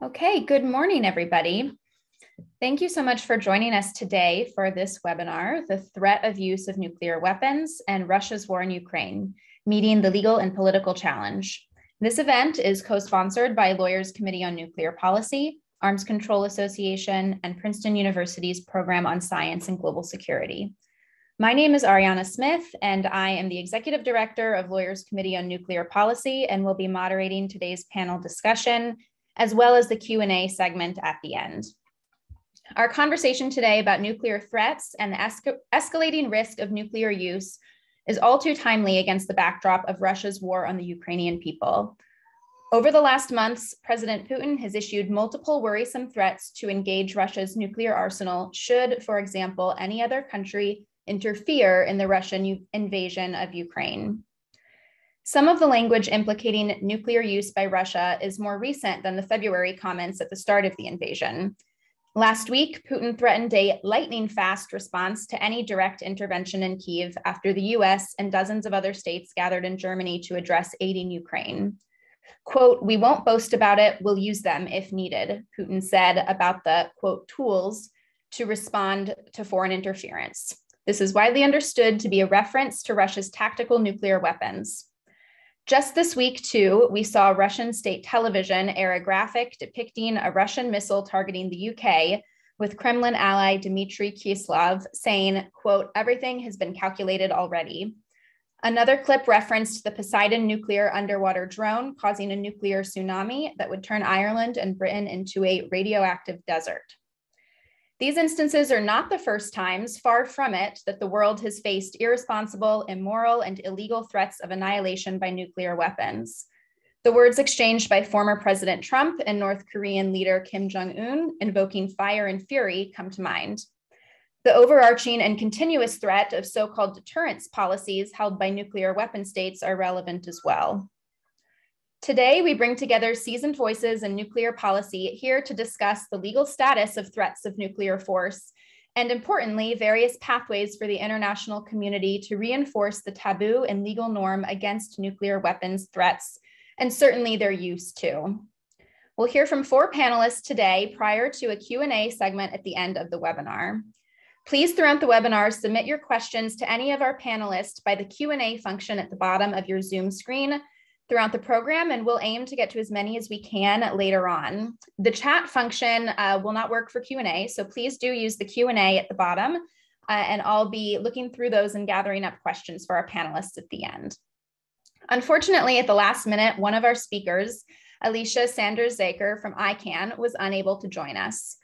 Okay, good morning, everybody. Thank you so much for joining us today for this webinar, The Threat of Use of Nuclear Weapons and Russia's War in Ukraine, Meeting the Legal and Political Challenge. This event is co-sponsored by Lawyers Committee on Nuclear Policy, Arms Control Association, and Princeton University's Program on Science and Global Security. My name is Ariana Smith, and I am the Executive Director of Lawyers Committee on Nuclear Policy and will be moderating today's panel discussion, as well as the Q&A segment at the end. Our conversation today about nuclear threats and the escalating risk of nuclear use is all too timely against the backdrop of Russia's war on the Ukrainian people. Over the last months, President Putin has issued multiple worrisome threats to engage Russia's nuclear arsenal should, for example, any other country interfere in the Russian invasion of Ukraine. Some of the language implicating nuclear use by Russia is more recent than the February comments at the start of the invasion. Last week, Putin threatened a lightning-fast response to any direct intervention in Kyiv after the US and dozens of other states gathered in Germany to address aiding Ukraine. Quote, "We won't boast about it, we'll use them if needed," Putin said about the, quote, tools to respond to foreign interference. This is widely understood to be a reference to Russia's tactical nuclear weapons. Just this week, too, we saw Russian state television air a graphic depicting a Russian missile targeting the UK with Kremlin ally Dmitry Kislev saying, quote, "Everything has been calculated already." Another clip referenced the Poseidon nuclear underwater drone causing a nuclear tsunami that would turn Ireland and Britain into a radioactive desert. These instances are not the first times, far from it, that the world has faced irresponsible, immoral, and illegal threats of annihilation by nuclear weapons. The words exchanged by former President Trump and North Korean leader Kim Jong-un, invoking fire and fury, come to mind. The overarching and continuous threat of so-called deterrence policies held by nuclear weapon states are relevant as well. Today, we bring together seasoned voices in nuclear policy here to discuss the legal status of threats of nuclear force, and importantly, various pathways for the international community to reinforce the taboo and legal norm against nuclear weapons threats, and certainly their use too. We'll hear from four panelists today prior to a Q&A segment at the end of the webinar. Please, throughout the webinar, submit your questions to any of our panelists by the Q&A function at the bottom of your Zoom screen throughout the program, and we'll aim to get to as many as we can later on. The chat function will not work for Q&A, so please do use the Q&A at the bottom, and I'll be looking through those and gathering up questions for our panelists at the end. Unfortunately, at the last minute, one of our speakers, Alicia Sanders-Zaker from ICANN, was unable to join us.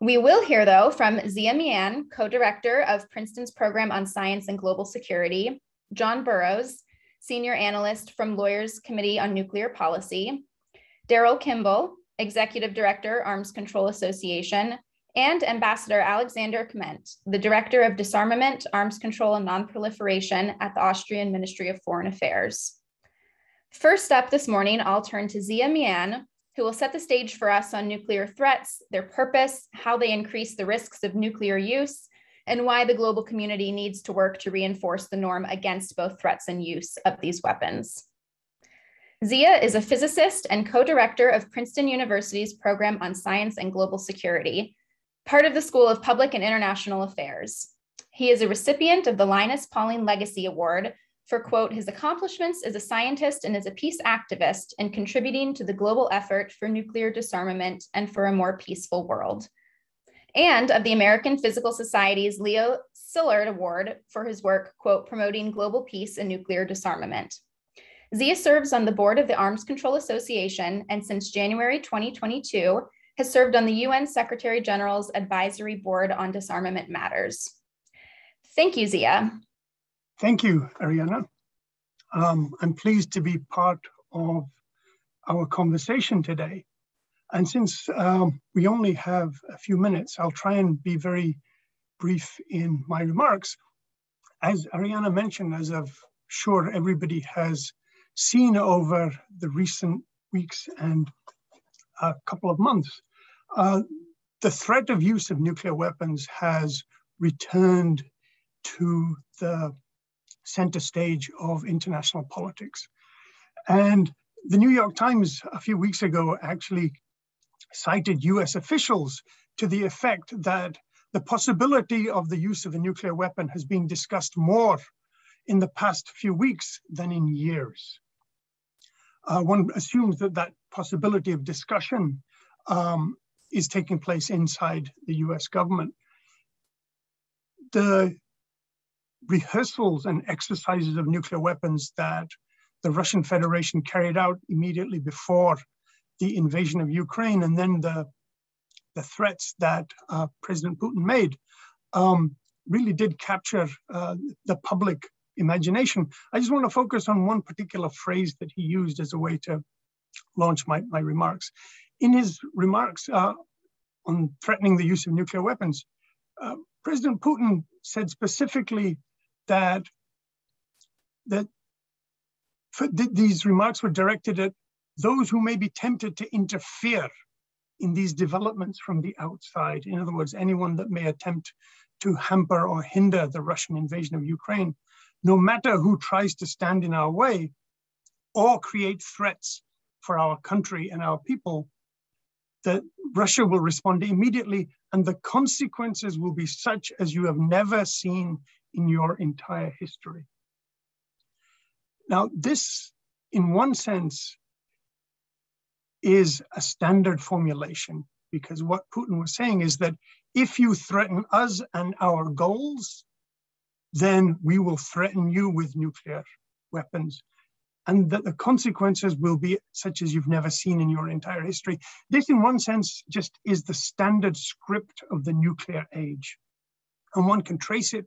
We will hear, though, from Zia Mian, co-director of Princeton's Program on Science and Global Security, John Burroughs, Senior Analyst from Lawyers Committee on Nuclear Policy, Daryl Kimball, Executive Director, Arms Control Association, and Ambassador Alexander Kmentt, the Director of Disarmament, Arms Control, and Non-Proliferation at the Austrian Ministry of Foreign Affairs. First up this morning, I'll turn to Zia Mian, who will set the stage for us on nuclear threats, their purpose, how they increase the risks of nuclear use, and why the global community needs to work to reinforce the norm against both threats and use of these weapons. Zia is a physicist and co-director of Princeton University's Program on Science and Global Security, part of the School of Public and International Affairs. He is a recipient of the Linus Pauling Legacy Award for, quote, "his accomplishments as a scientist and as a peace activist in contributing to the global effort for nuclear disarmament and for a more peaceful world," and of the American Physical Society's Leo Szilard Award for his work, quote, "promoting global peace and nuclear disarmament." Zia serves on the board of the Arms Control Association, and since January 2022, has served on the UN Secretary General's Advisory Board on Disarmament Matters. Thank you, Zia. Thank you, Ariana. I'm pleased to be part of our conversation today. And since we only have a few minutes, I'll try and be very brief in my remarks. As Ariana mentioned, as I'm sure everybody has seen over the recent weeks and a couple of months, the threat of use of nuclear weapons has returned to the center stage of international politics. And the New York Times a few weeks ago actually cited US officials to the effect that the possibility of the use of a nuclear weapon has been discussed more in the past few weeks than in years. One assumes that that possibility of discussion is taking place inside the US government. The rehearsals and exercises of nuclear weapons that the Russian Federation carried out immediately before the invasion of Ukraine, and then the threats that President Putin made really did capture the public imagination. I just want to focus on one particular phrase that he used as a way to launch my remarks. In his remarks on threatening the use of nuclear weapons, President Putin said specifically that these remarks were directed at those who may be tempted to interfere in these developments from the outside. In other words, anyone that may attempt to hamper or hinder the Russian invasion of Ukraine, no matter who tries to stand in our way or create threats for our country and our people, that Russia will respond immediately, and the consequences will be such as you have never seen in your entire history. Now, this, in one sense, is a standard formulation, because what Putin was saying is that if you threaten us and our goals, then we will threaten you with nuclear weapons, and that the consequences will be such as you've never seen in your entire history. This, in one sense, just is the standard script of the nuclear age. And one can trace it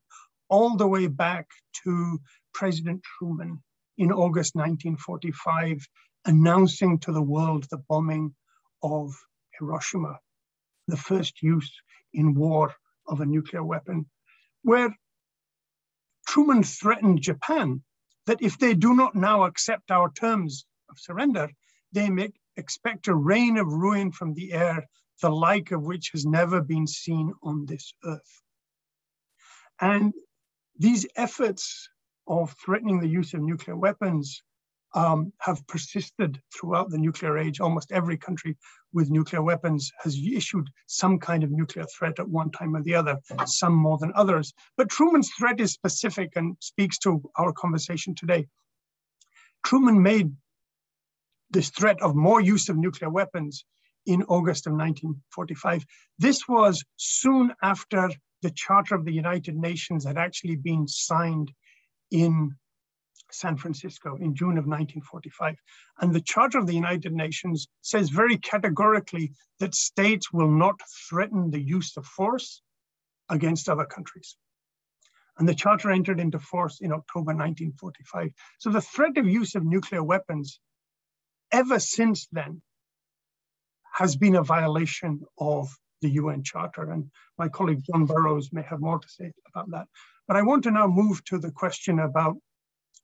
all the way back to President Truman in August 1945, announcing to the world the bombing of Hiroshima, the first use in war of a nuclear weapon, where Truman threatened Japan that if they do not now accept our terms of surrender, they may expect a rain of ruin from the air, the like of which has never been seen on this earth. And these efforts of threatening the use of nuclear weapons have persisted throughout the nuclear age. Almost every country with nuclear weapons has issued some kind of nuclear threat at one time or the other, some more than others. But Truman's threat is specific and speaks to our conversation today. Truman made this threat of more use of nuclear weapons in August of 1945. This was soon after the Charter of the United Nations had actually been signed in San Francisco in June of 1945. And the Charter of the United Nations says very categorically that states will not threaten the use of force against other countries. And the Charter entered into force in October 1945. So the threat of use of nuclear weapons ever since then has been a violation of the UN Charter. And my colleague John Burroughs may have more to say about that. But I want to now move to the question about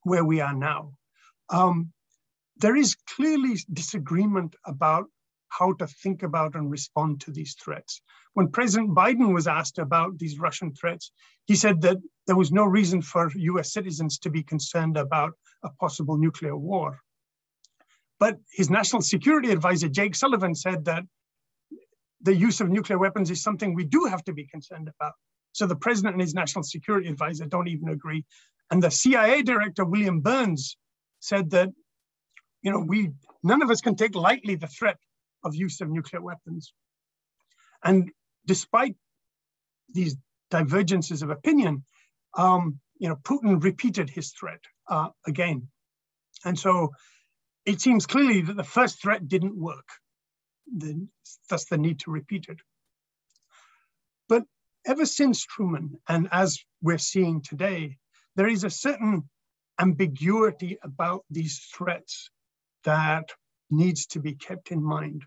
where we are now. There is clearly disagreement about how to think about and respond to these threats. When President Biden was asked about these Russian threats, he said that there was no reason for US citizens to be concerned about a possible nuclear war. But his national security advisor, Jake Sullivan, said that the use of nuclear weapons is something we do have to be concerned about. So the president and his national security advisor don't even agree. And the CIA director, William Burns, said that, you know, none of us can take lightly the threat of use of nuclear weapons. And despite these divergences of opinion, you know, Putin repeated his threat again. And so it seems clearly that the first threat didn't work. Thus the need to repeat it. But ever since Truman, and as we're seeing today, there is a certain ambiguity about these threats that needs to be kept in mind.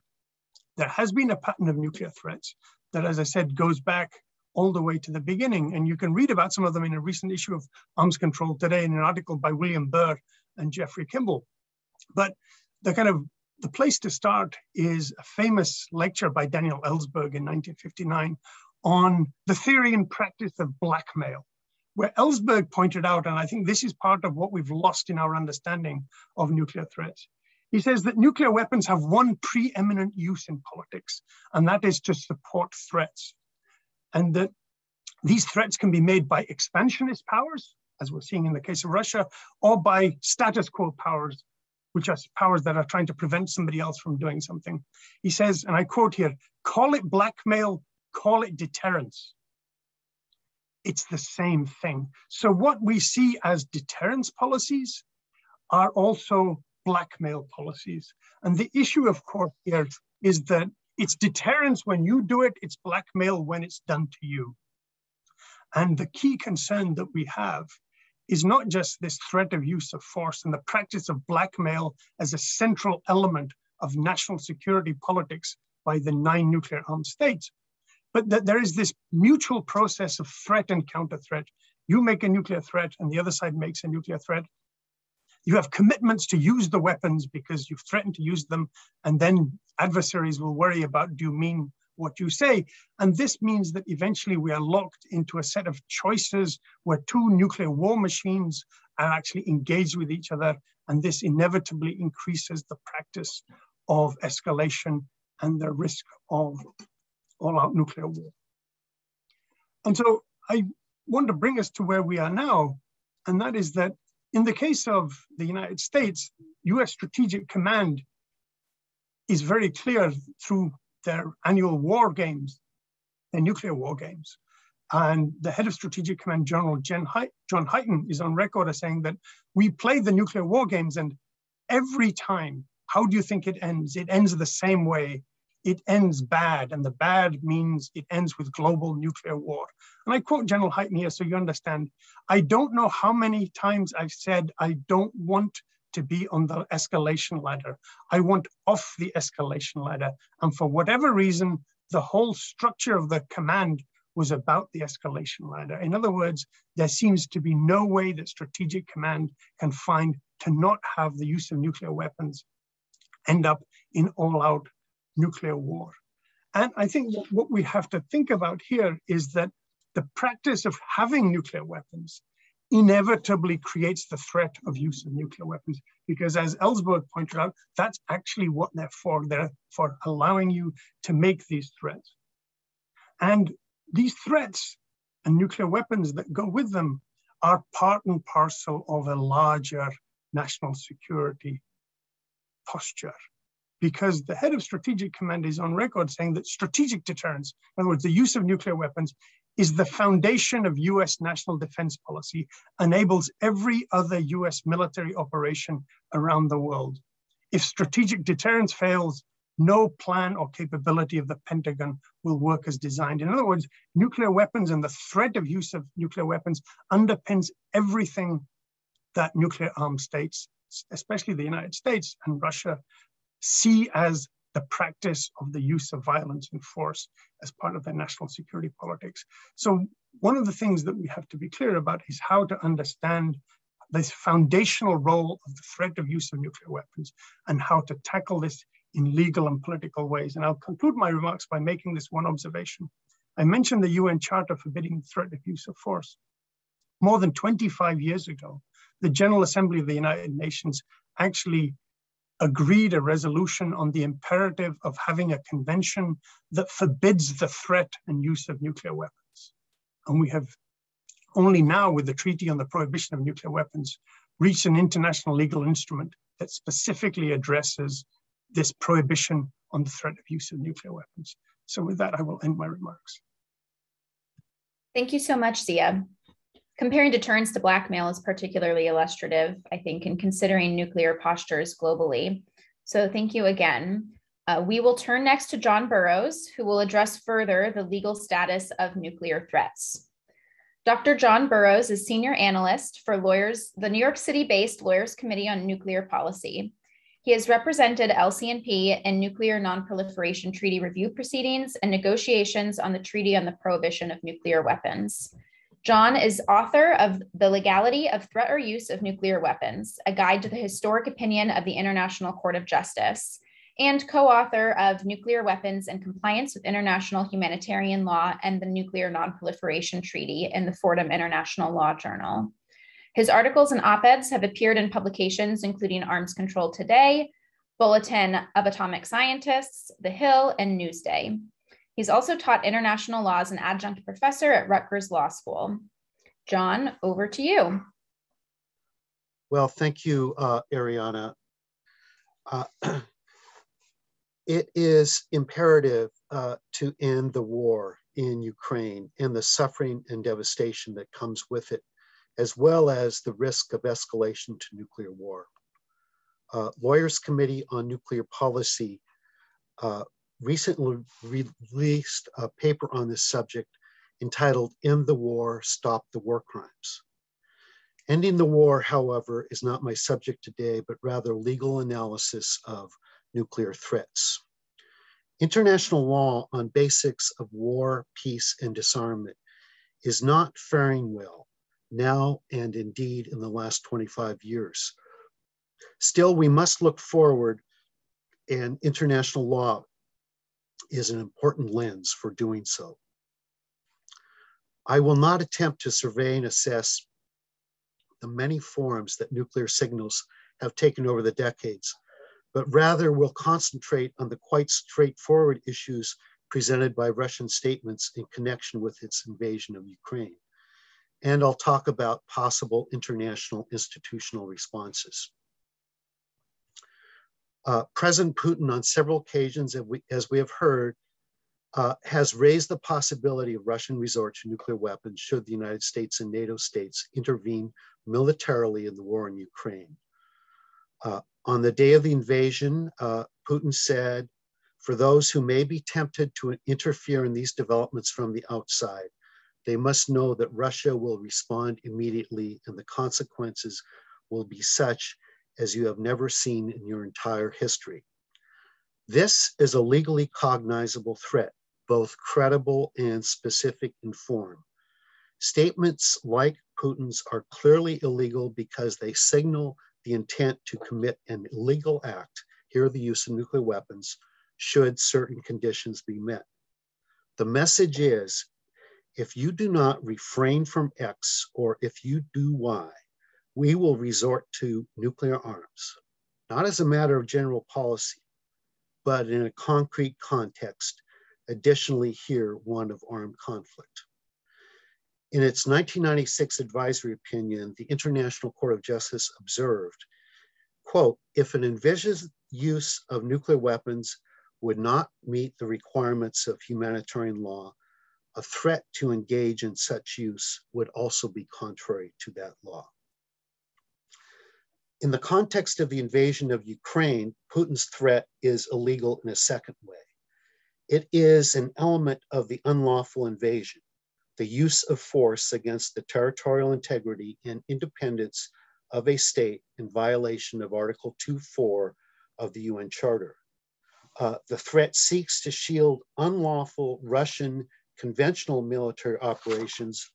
There has been a pattern of nuclear threats that, as I said, goes back all the way to the beginning. And you can read about some of them in a recent issue of Arms Control today in an article by William Burr and Jeffrey Kimball. But the place to start is a famous lecture by Daniel Ellsberg in 1959 on the theory and practice of blackmail, where Ellsberg pointed out, and I think this is part of what we've lost in our understanding of nuclear threats, He says that nuclear weapons have one preeminent use in politics, and that is to support threats. And that these threats can be made by expansionist powers, as we're seeing in the case of Russia, or by status quo powers, which are powers that are trying to prevent somebody else from doing something. He says, and I quote here, "Call it blackmail, call it deterrence. It's the same thing." So what we see as deterrence policies are also blackmail policies. And the issue, of course, here is that it's deterrence when you do it, it's blackmail when it's done to you. And the key concern that we have is not just this threat of use of force and the practice of blackmail as a central element of national security politics by the 9 nuclear armed states, but that there is this mutual process of threat and counter threat. You make a nuclear threat and the other side makes a nuclear threat. You have commitments to use the weapons because you've threatened to use them, and then adversaries will worry about, do you mean what you say? And this means that eventually we are locked into a set of choices where 2 nuclear war machines are actually engaged with each other, and this inevitably increases the practice of escalation and the risk of all-out nuclear war. And so I want to bring us to where we are now, and that is that in the case of the United States, US Strategic Command is very clear through their annual war games, their nuclear war games. And the head of Strategic Command, General John Hyten, is on record as saying that we play the nuclear war games, and every time, how do you think it ends? It ends the same way. It ends bad, and the bad means it ends with global nuclear war. And I quote General Hyten here so you understand. "I don't know how many times I've said I don't want to be on the escalation ladder. I want off the escalation ladder." And for whatever reason, the whole structure of the command was about the escalation ladder. In other words, there seems to be no way that Strategic Command can find to not have the use of nuclear weapons end up in all-out nuclear war. And I think what we have to think about here is that the practice of having nuclear weapons inevitably creates the threat of use of nuclear weapons, because as Ellsberg pointed out, that's actually what they're for. They're for allowing you to make these threats. And these threats and nuclear weapons that go with them are part and parcel of a larger national security posture, because the head of Strategic Command is on record saying that strategic deterrence, in other words, the use of nuclear weapons, is the foundation of US national defense policy, enables every other US military operation around the world. If strategic deterrence fails, no plan or capability of the Pentagon will work as designed. In other words, nuclear weapons and the threat of use of nuclear weapons underpins everything that nuclear armed states, especially the United States and Russia, see as the practice of the use of violence and force as part of their national security politics. So one of the things that we have to be clear about is how to understand this foundational role of the threat of use of nuclear weapons and how to tackle this in legal and political ways. And I'll conclude my remarks by making this one observation. I mentioned the UN Charter forbidding the threat of use of force. More than 25 years ago, the General Assembly of the United Nations actually agreed a resolution on the imperative of having a convention that forbids the threat and use of nuclear weapons. And we have only now, with the Treaty on the Prohibition of Nuclear Weapons, reached an international legal instrument that specifically addresses this prohibition on the threat of use of nuclear weapons. So with that, I will end my remarks. Thank you so much, Zia. Comparing deterrence to blackmail is particularly illustrative, I think, in considering nuclear postures globally. So thank you again. We will turn next to John Burroughs, who will address further the legal status of nuclear threats. Dr. John Burroughs is senior analyst for Lawyers, the New York City-based Lawyers Committee on Nuclear Policy. He has represented LCNP in Nuclear Non-Proliferation Treaty review proceedings and negotiations on the Treaty on the Prohibition of Nuclear Weapons. John is author of The Legality of Threat or Use of Nuclear Weapons, a guide to the historic opinion of the International Court of Justice, and co-author of Nuclear Weapons and Compliance with International Humanitarian Law and the Nuclear Non-Proliferation Treaty in the Fordham International Law Journal. His articles and op-eds have appeared in publications including Arms Control Today, Bulletin of Atomic Scientists, The Hill, and Newsday. He's also taught international law as an adjunct professor at Rutgers Law School. John, over to you. Well, thank you, Ariana. It is imperative to end the war in Ukraine and the suffering and devastation that comes with it, as well as the risk of escalation to nuclear war. Lawyers Committee on Nuclear Policy recently released a paper on this subject entitled End the War, Stop the War Crimes. Ending the war, however, is not my subject today, but rather legal analysis of nuclear threats. International law on basics of war, peace, and disarmament is not faring well now and indeed in the last 25 years. Still, we must look forward, and international law is an important lens for doing so. I will not attempt to survey and assess the many forms that nuclear signals have taken over the decades, but rather will concentrate on the quite straightforward issues presented by Russian statements in connection with its invasion of Ukraine. And I'll talk about possible international institutional responses. President Putin, on several occasions, as we have heard, has raised the possibility of Russian resort to nuclear weapons should the United States and NATO states intervene militarily in the war in Ukraine. On the day of the invasion, Putin said, for those who may be tempted to interfere in these developments from the outside, they must know that Russia will respond immediately and the consequences will be such as you have never seen in your entire history. This is a legally cognizable threat, both credible and specific in form. Statements like Putin's are clearly illegal because they signal the intent to commit an illegal act, here the use of nuclear weapons, should certain conditions be met. The message is, if you do not refrain from X, or if you do Y, we will resort to nuclear arms, not as a matter of general policy, but in a concrete context, additionally here, one of armed conflict. In its 1996 advisory opinion, the International Court of Justice observed, quote, if an envisaged use of nuclear weapons would not meet the requirements of humanitarian law, a threat to engage in such use would also be contrary to that law. In the context of the invasion of Ukraine, Putin's threat is illegal in a second way. It is an element of the unlawful invasion, the use of force against the territorial integrity and independence of a state in violation of Article 2.4 of the UN Charter. The threat seeks to shield unlawful Russian conventional military operations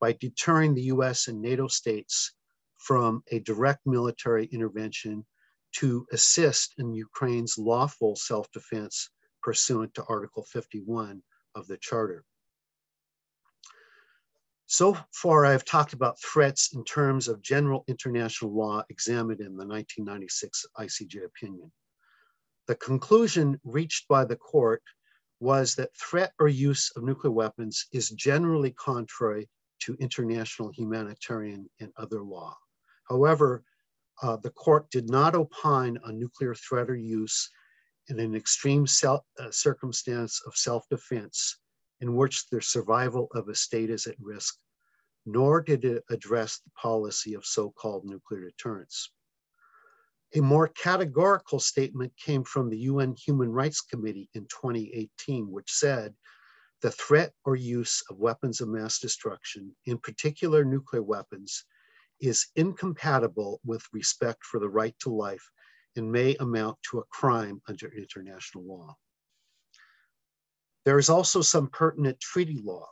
by deterring the US and NATO states from a direct military intervention to assist in Ukraine's lawful self-defense pursuant to Article 51 of the Charter. So far, I've talked about threats in terms of general international law examined in the 1996 ICJ opinion. The conclusion reached by the court was that threat or use of nuclear weapons is generally contrary to international humanitarian and other law. However, the court did not opine on nuclear threat or use in an extreme circumstance of self-defense in which the survival of a state is at risk, nor did it address the policy of so-called nuclear deterrence. A more categorical statement came from the UN Human Rights Committee in 2018, which said, the threat or use of weapons of mass destruction, in particular nuclear weapons, is incompatible with respect for the right to life and may amount to a crime under international law. There is also some pertinent treaty law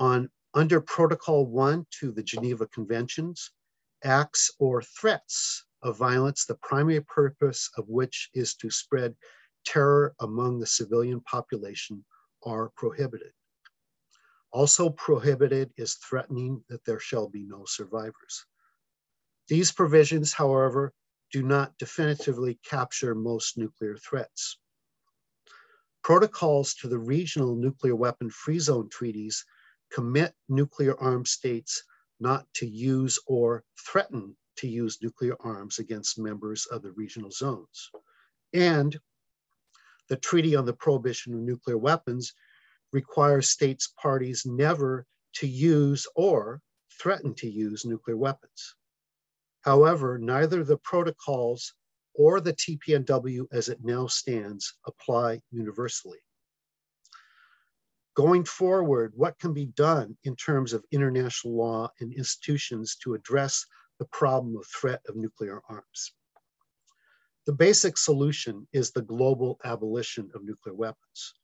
under Protocol 1 to the Geneva Conventions, acts or threats of violence, the primary purpose of which is to spread terror among the civilian population, are prohibited. Also prohibited is threatening that there shall be no survivors. These provisions, however, do not definitively capture most nuclear threats. Protocols to the regional nuclear weapon free zone treaties commit nuclear armed states not to use or threaten to use nuclear arms against members of the regional zones. And the Treaty on the Prohibition of Nuclear Weapons requires states parties never to use or threaten to use nuclear weapons. However, neither the protocols or the TPNW as it now stands apply universally. Going forward, what can be done in terms of international law and institutions to address the problem of threat of nuclear arms? The basic solution is the global abolition of nuclear weapons.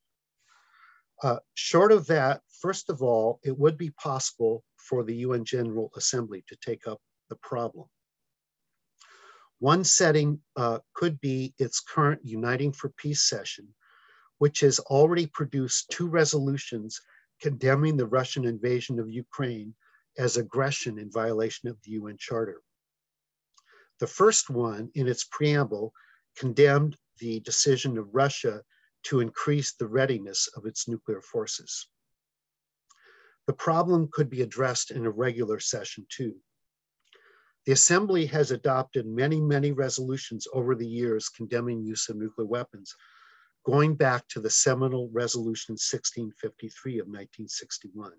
Short of that, first of all, it would be possible for the UN General Assembly to take up the problem. One setting could be its current Uniting for Peace session, which has already produced 2 resolutions condemning the Russian invasion of Ukraine as aggression in violation of the UN Charter. The first one, in its preamble, condemned the decision of Russia to increase the readiness of its nuclear forces. The problem could be addressed in a regular session too. The Assembly has adopted many resolutions over the years condemning use of nuclear weapons, going back to the seminal Resolution 1653 of 1961.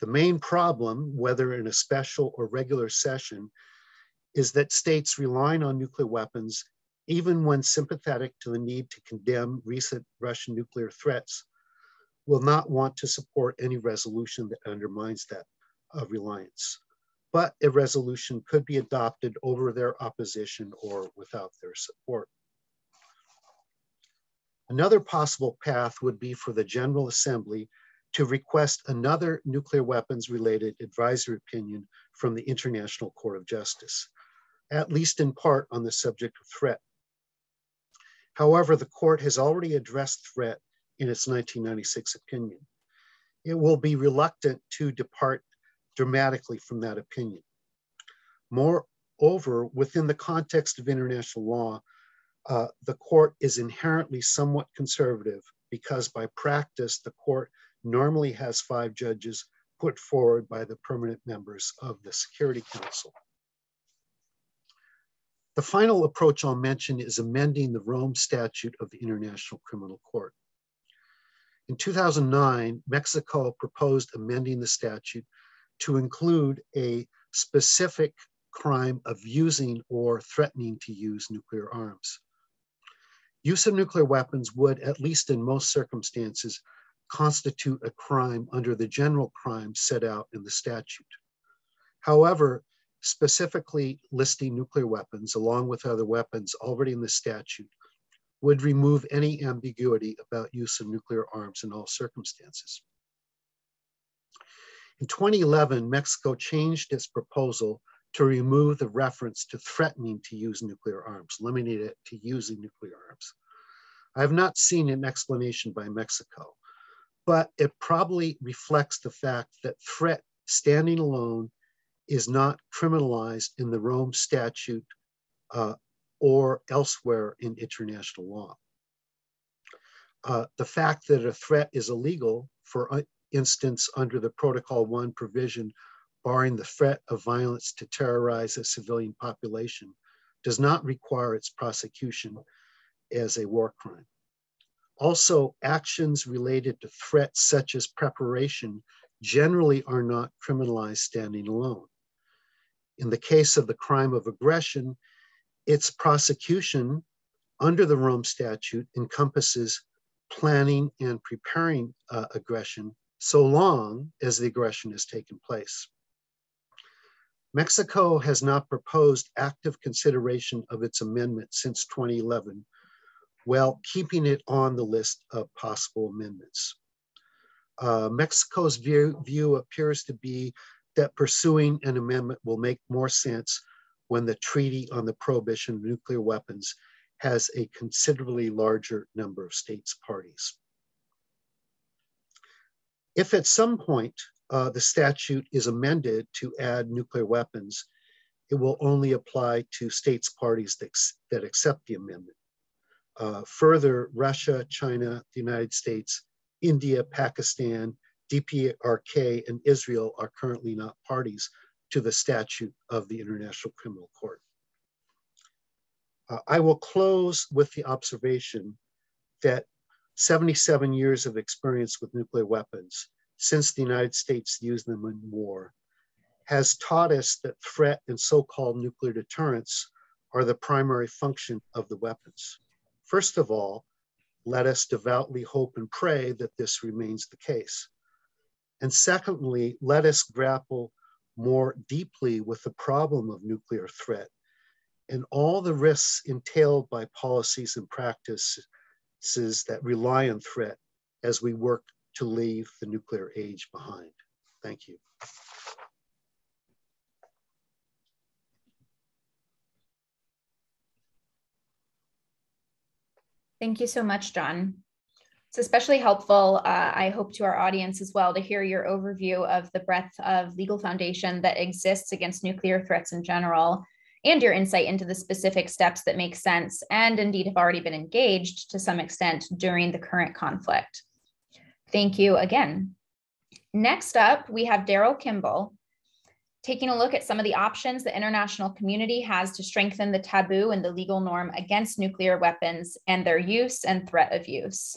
The main problem, whether in a special or regular session, is that states relying on nuclear weapons, even when sympathetic to the need to condemn recent Russian nuclear threats, will not want to support any resolution that undermines that reliance. But a resolution could be adopted over their opposition or without their support. Another possible path would be for the General Assembly to request another nuclear weapons-related advisory opinion from the International Court of Justice, at least in part on the subject of threat. However, the court has already addressed threat in its 1996 opinion. It will be reluctant to depart dramatically from that opinion. Moreover, within the context of international law, the court is inherently somewhat conservative because by practice, the court normally has 5 judges put forward by the permanent members of the Security Council. The final approach I'll mention is amending the Rome Statute of the International Criminal Court. In 2009, Mexico proposed amending the statute to include a specific crime of using or threatening to use nuclear arms. Use of nuclear weapons would, at least in most circumstances, constitute a crime under the general crimes set out in the statute. However, specifically listing nuclear weapons along with other weapons already in the statute would remove any ambiguity about use of nuclear arms in all circumstances. In 2011, Mexico changed its proposal to remove the reference to threatening to use nuclear arms, limiting it to using nuclear arms. I have not seen an explanation by Mexico, but it probably reflects the fact that threat standing alone is not criminalized in the Rome Statute or elsewhere in international law. The fact that a threat is illegal, for instance, under the Protocol 1 provision barring the threat of violence to terrorize a civilian population, does not require its prosecution as a war crime. Also, actions related to threats such as preparation generally are not criminalized standing alone. In the case of the crime of aggression, its prosecution under the Rome Statute encompasses planning and preparing aggression so long as the aggression has taken place. Mexico has not proposed active consideration of its amendment since 2011, while keeping it on the list of possible amendments. Mexico's view appears to be that pursuing an amendment will make more sense when the Treaty on the Prohibition of Nuclear Weapons has a considerably larger number of states parties. If at some point the statute is amended to add nuclear weapons, it will only apply to states parties that accept the amendment. Further, Russia, China, the United States, India, Pakistan, DPRK, and Israel are currently not parties to the statute of the International Criminal Court. I will close with the observation that 77 years of experience with nuclear weapons since the United States used them in war has taught us that threat and so-called nuclear deterrence are the primary function of the weapons. First of all, let us devoutly hope and pray that this remains the case. And secondly, let us grapple more deeply with the problem of nuclear threat and all the risks entailed by policies and practices that rely on threat as we work to leave the nuclear age behind. Thank you. Thank you so much, John. It's especially helpful, I hope, to our audience as well to hear your overview of the breadth of legal foundation that exists against nuclear threats in general, and your insight into the specific steps that make sense and indeed have already been engaged to some extent during the current conflict. Thank you again. Next up, we have Daryl Kimball, taking a look at some of the options the international community has to strengthen the taboo and the legal norm against nuclear weapons and their use and threat of use.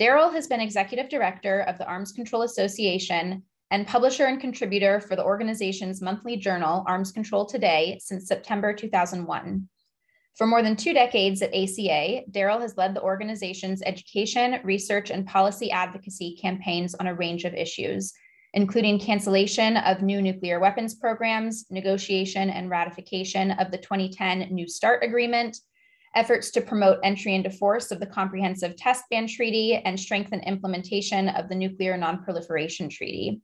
Daryl has been executive director of the Arms Control Association and publisher and contributor for the organization's monthly journal, Arms Control Today, since September 2001. For more than 2 decades at ACA, Daryl has led the organization's education, research, and policy advocacy campaigns on a range of issues, including cancellation of new nuclear weapons programs, negotiation and ratification of the 2010 New START Agreement, efforts to promote entry into force of the Comprehensive Test Ban Treaty, and strengthen implementation of the Nuclear Non-Proliferation Treaty.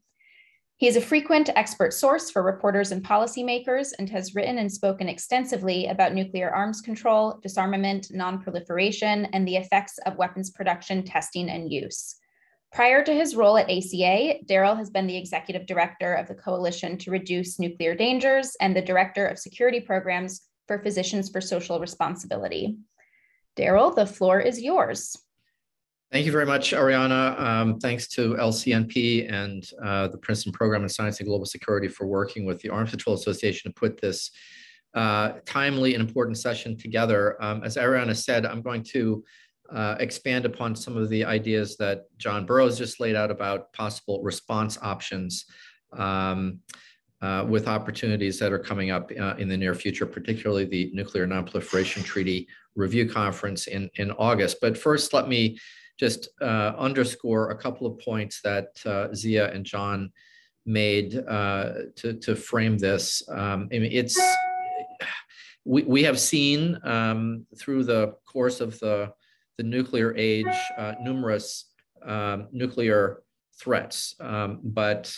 He is a frequent expert source for reporters and policymakers and has written and spoken extensively about nuclear arms control, disarmament, non-proliferation, and the effects of weapons production, testing, and use. Prior to his role at ACA, Daryl has been the executive director of the Coalition to Reduce Nuclear Dangers and the director of security programs for Physicians for Social Responsibility. Daryl, the floor is yours. Thank you very much, Ariana. Thanks to LCNP and the Princeton Program on Science and Global Security for working with the Arms Control Association to put this timely and important session together. As Ariana said, I'm going to expand upon some of the ideas that John Burroughs just laid out about possible response options with opportunities that are coming up in the near future, particularly the Nuclear Non-Proliferation Treaty Review Conference in August. But first, let me just underscore a couple of points that Zia and John made to frame this. I mean, we have seen through the course of the nuclear age numerous nuclear threats, but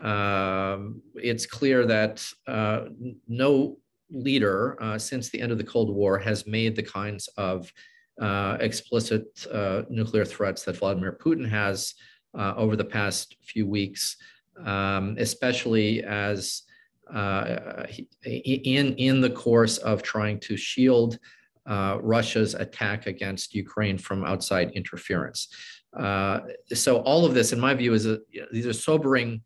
it's clear that no leader since the end of the Cold War has made the kinds of explicit nuclear threats that Vladimir Putin has over the past few weeks, especially as in the course of trying to shield Russia's attack against Ukraine from outside interference. So all of this, in my view, these are sobering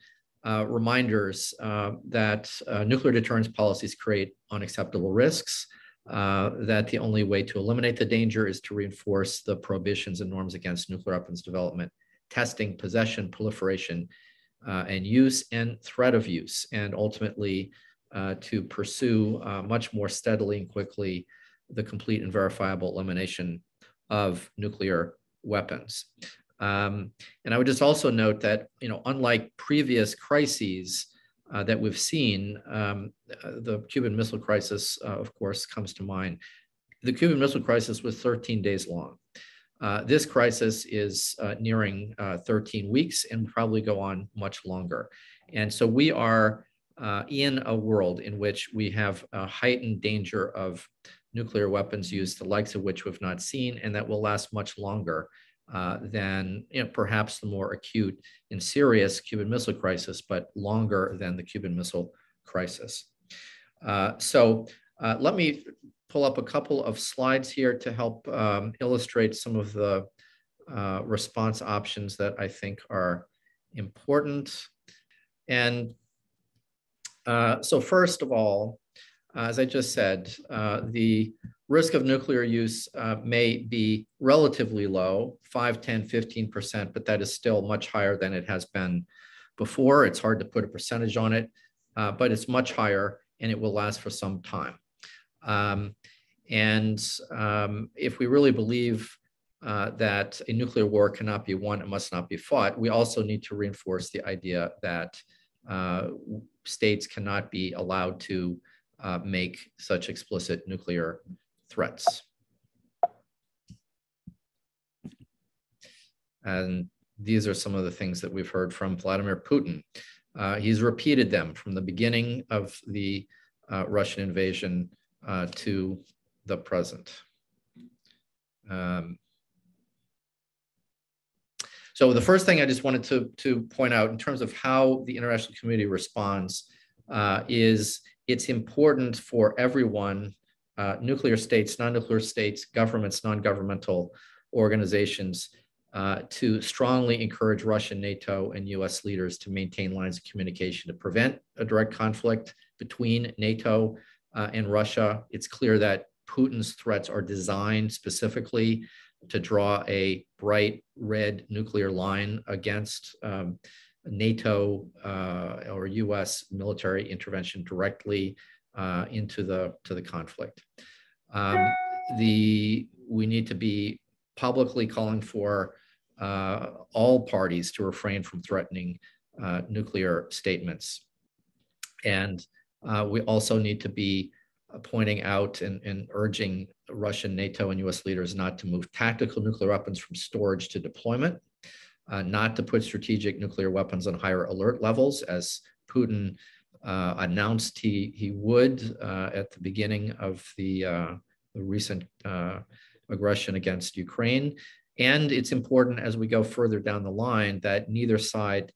reminders that nuclear deterrence policies create unacceptable risks, that the only way to eliminate the danger is to reinforce the prohibitions and norms against nuclear weapons development, testing, possession, proliferation, and use, and threat of use, and ultimately to pursue much more steadily and quickly the complete and verifiable elimination of nuclear weapons. And I would just also note that, you know, unlike previous crises that we've seen, the Cuban Missile Crisis, of course, comes to mind. The Cuban Missile Crisis was 13 days long. This crisis is nearing 13 weeks and probably go on much longer. And so we are in a world in which we have a heightened danger of nuclear weapons use, the likes of which we've not seen, and that will last much longer than, you know, perhaps the more acute and serious Cuban Missile Crisis, but longer than the Cuban Missile Crisis. So let me pull up a couple of slides here to help illustrate some of the response options that I think are important. And so first of all, as I just said, the risk of nuclear use may be relatively low, 5, 10, 15%, but that is still much higher than it has been before. It's hard to put a percentage on it, but it's much higher and it will last for some time. If we really believe that a nuclear war cannot be won and must not be fought, we also need to reinforce the idea that states cannot be allowed to make such explicit nuclear threats. And these are some of the things that we've heard from Vladimir Putin. He's repeated them from the beginning of the Russian invasion to the present. So the first thing I just wanted to point out in terms of how the international community responds is it's important for everyone, nuclear states, non-nuclear states, governments, non-governmental organizations, to strongly encourage Russian, NATO, and US leaders to maintain lines of communication to prevent a direct conflict between NATO and Russia. It's clear that Putin's threats are designed specifically to draw a bright red nuclear line against NATO or US military intervention directly into the conflict. We need to be publicly calling for all parties to refrain from threatening nuclear statements. And we also need to be pointing out and urging Russian, NATO, and US leaders not to move tactical nuclear weapons from storage to deployment, not to put strategic nuclear weapons on higher alert levels, as Putin announced he would at the beginning of the recent aggression against Ukraine. And it's important as we go further down the line that neither side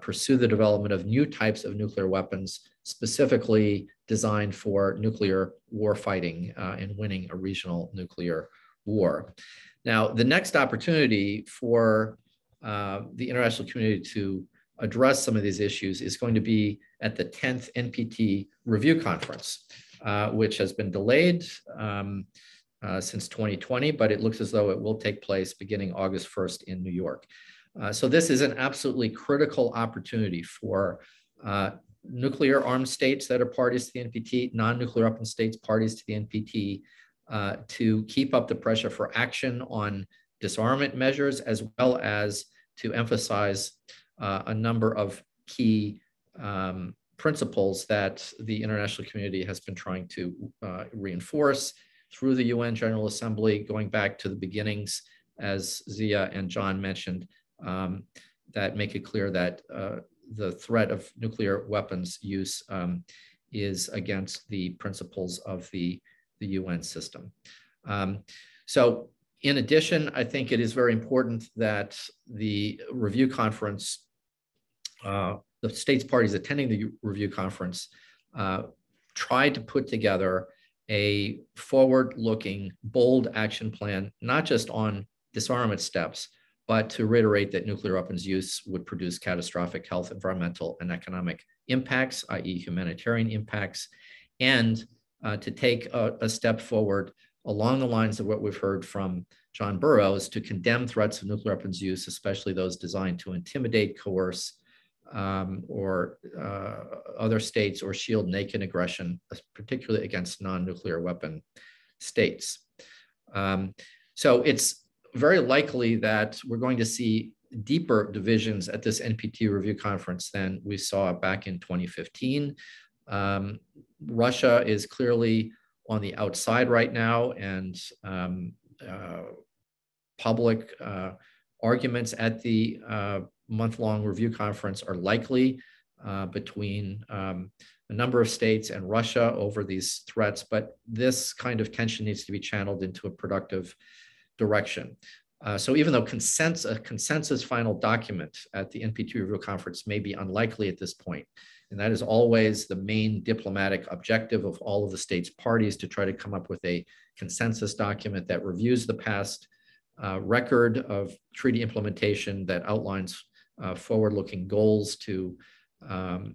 pursue the development of new types of nuclear weapons specifically designed for nuclear war fighting and winning a regional nuclear war. Now, the next opportunity for the international community to address some of these issues is going to be at the 10th NPT Review Conference, which has been delayed since 2020, but it looks as though it will take place beginning August 1st in New York. So this is an absolutely critical opportunity for nuclear armed states that are parties to the NPT, non-nuclear weapon states parties to the NPT, to keep up the pressure for action on disarmament measures, as well as to emphasize a number of key principles that the international community has been trying to reinforce through the UN General Assembly, going back to the beginnings, as Zia and John mentioned, that make it clear that the threat of nuclear weapons use is against the principles of the UN system. So in addition, I think it is very important that the review conference, the states parties attending the review conference, try to put together a forward-looking, bold action plan, not just on disarmament steps, but to reiterate that nuclear weapons use would produce catastrophic health, environmental, and economic impacts, i.e. humanitarian impacts, and to take a step forward along the lines of what we've heard from John Burroughs to condemn threats of nuclear weapons use, especially those designed to intimidate, coerce, or other states or shield naked aggression, particularly against non-nuclear weapon states. So it's very likely that we're going to see deeper divisions at this NPT review conference than we saw back in 2015. Russia is clearly on the outside right now, and public arguments at the month-long review conference are likely between a number of states and Russia over these threats, but this kind of tension needs to be channeled into a productive direction. So even though a consensus final document at the NPT review conference may be unlikely at this point, And that is always the main diplomatic objective of all of the states' parties, to try to come up with a consensus document that reviews the past record of treaty implementation, that outlines forward-looking goals to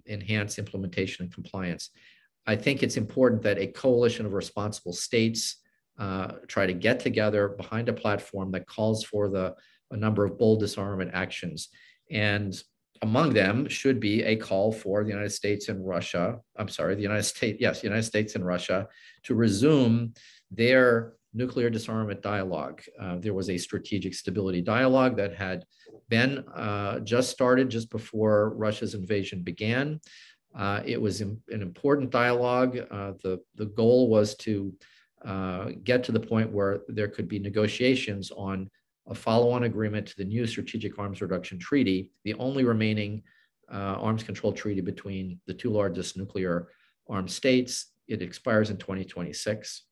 enhance implementation and compliance. I think it's important that a coalition of responsible states try to get together behind a platform that calls for a number of bold disarmament actions. And among them should be a call for the United States and Russia, the United States and Russia to resume their nuclear disarmament dialogue. There was a strategic stability dialogue that had been just started just before Russia's invasion began. It was an important dialogue. The goal was to get to the point where there could be negotiations on a follow-on agreement to the new Strategic Arms Reduction Treaty, the only remaining arms control treaty between the two largest nuclear armed states. It expires in 2026.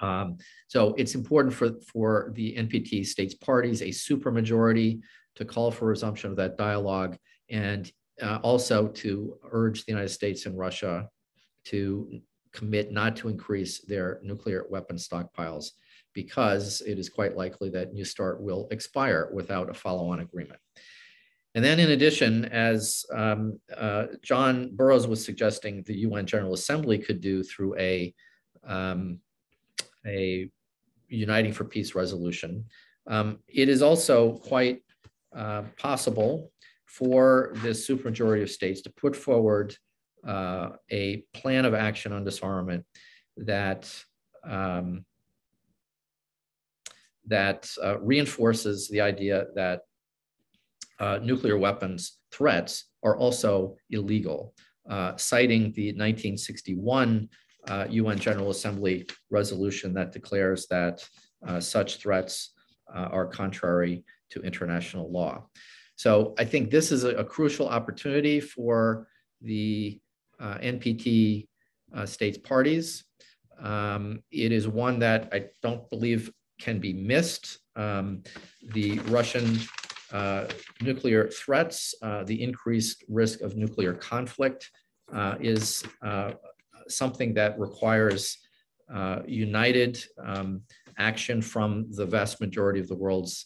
So it's important for the NPT states parties, a supermajority, to call for resumption of that dialogue, and also to urge the United States and Russia to commit not to increase their nuclear weapon stockpiles, because it is quite likely that New START will expire without a follow-on agreement. And then in addition, as John Burroughs was suggesting, the UN General Assembly could do through a Uniting for Peace resolution. It is also quite possible for this supermajority of states to put forward a plan of action on disarmament that reinforces the idea that nuclear weapons threats are also illegal, citing the 1961 UN General Assembly resolution that declares that such threats are contrary to international law. So I think this is a crucial opportunity for the NPT states parties. It is one that I don't believe can be missed. The Russian nuclear threats, the increased risk of nuclear conflict is something that requires united action from the vast majority of the world's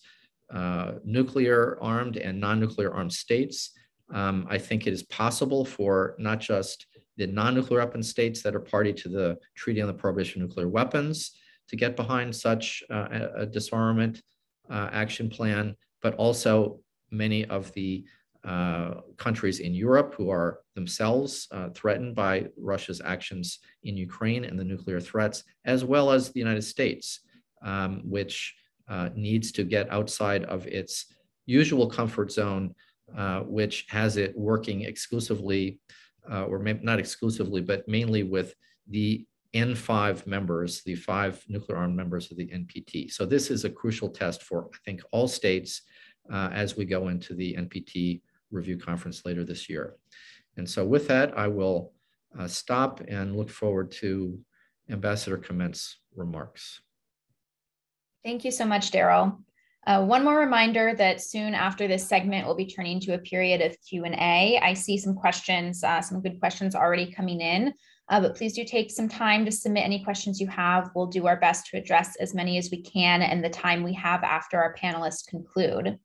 nuclear armed and non-nuclear armed states. I think it is possible for not just the non-nuclear weapon states that are party to the Treaty on the Prohibition of Nuclear Weapons to get behind such a disarmament action plan, but also many of the countries in Europe who are themselves threatened by Russia's actions in Ukraine and the nuclear threats, as well as the United States, which needs to get outside of its usual comfort zone, which has it working exclusively, or not exclusively, but mainly with the N5 members, the 5 nuclear armed members of the NPT. So this is a crucial test for, I think, all states as we go into the NPT review conference later this year. And so with that, I will stop and look forward to Ambassador Kmentt's remarks. Thank you so much, Daryl. One more reminder that soon after this segment, we'll be turning to a period of Q&A. I see some questions, some good questions already coming in, but please do take some time to submit any questions you have. We'll do our best to address as many as we can in the time we have after our panelists conclude.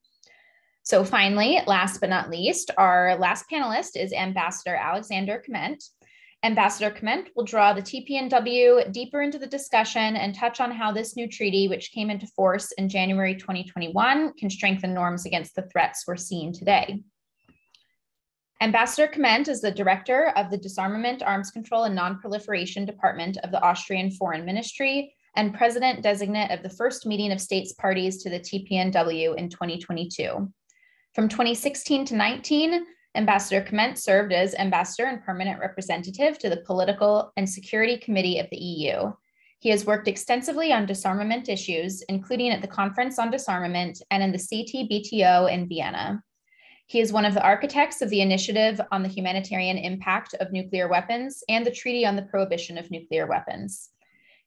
So finally, last but not least, our last panelist is Ambassador Alexander Kmentt. Ambassador Kmentt will draw the TPNW deeper into the discussion and touch on how this new treaty, which came into force in January 2021, can strengthen norms against the threats we're seeing today. Ambassador Kmentt is the director of the Disarmament, Arms Control, and Non-Proliferation Department of the Austrian Foreign Ministry and president designate of the first meeting of states parties to the TPNW in 2022. From 2016 to 2019, Ambassador Kmentt served as ambassador and permanent representative to the Political and Security Committee of the EU. He has worked extensively on disarmament issues, including at the Conference on Disarmament and in the CTBTO in Vienna. He is one of the architects of the Initiative on the Humanitarian Impact of Nuclear Weapons and the Treaty on the Prohibition of Nuclear Weapons.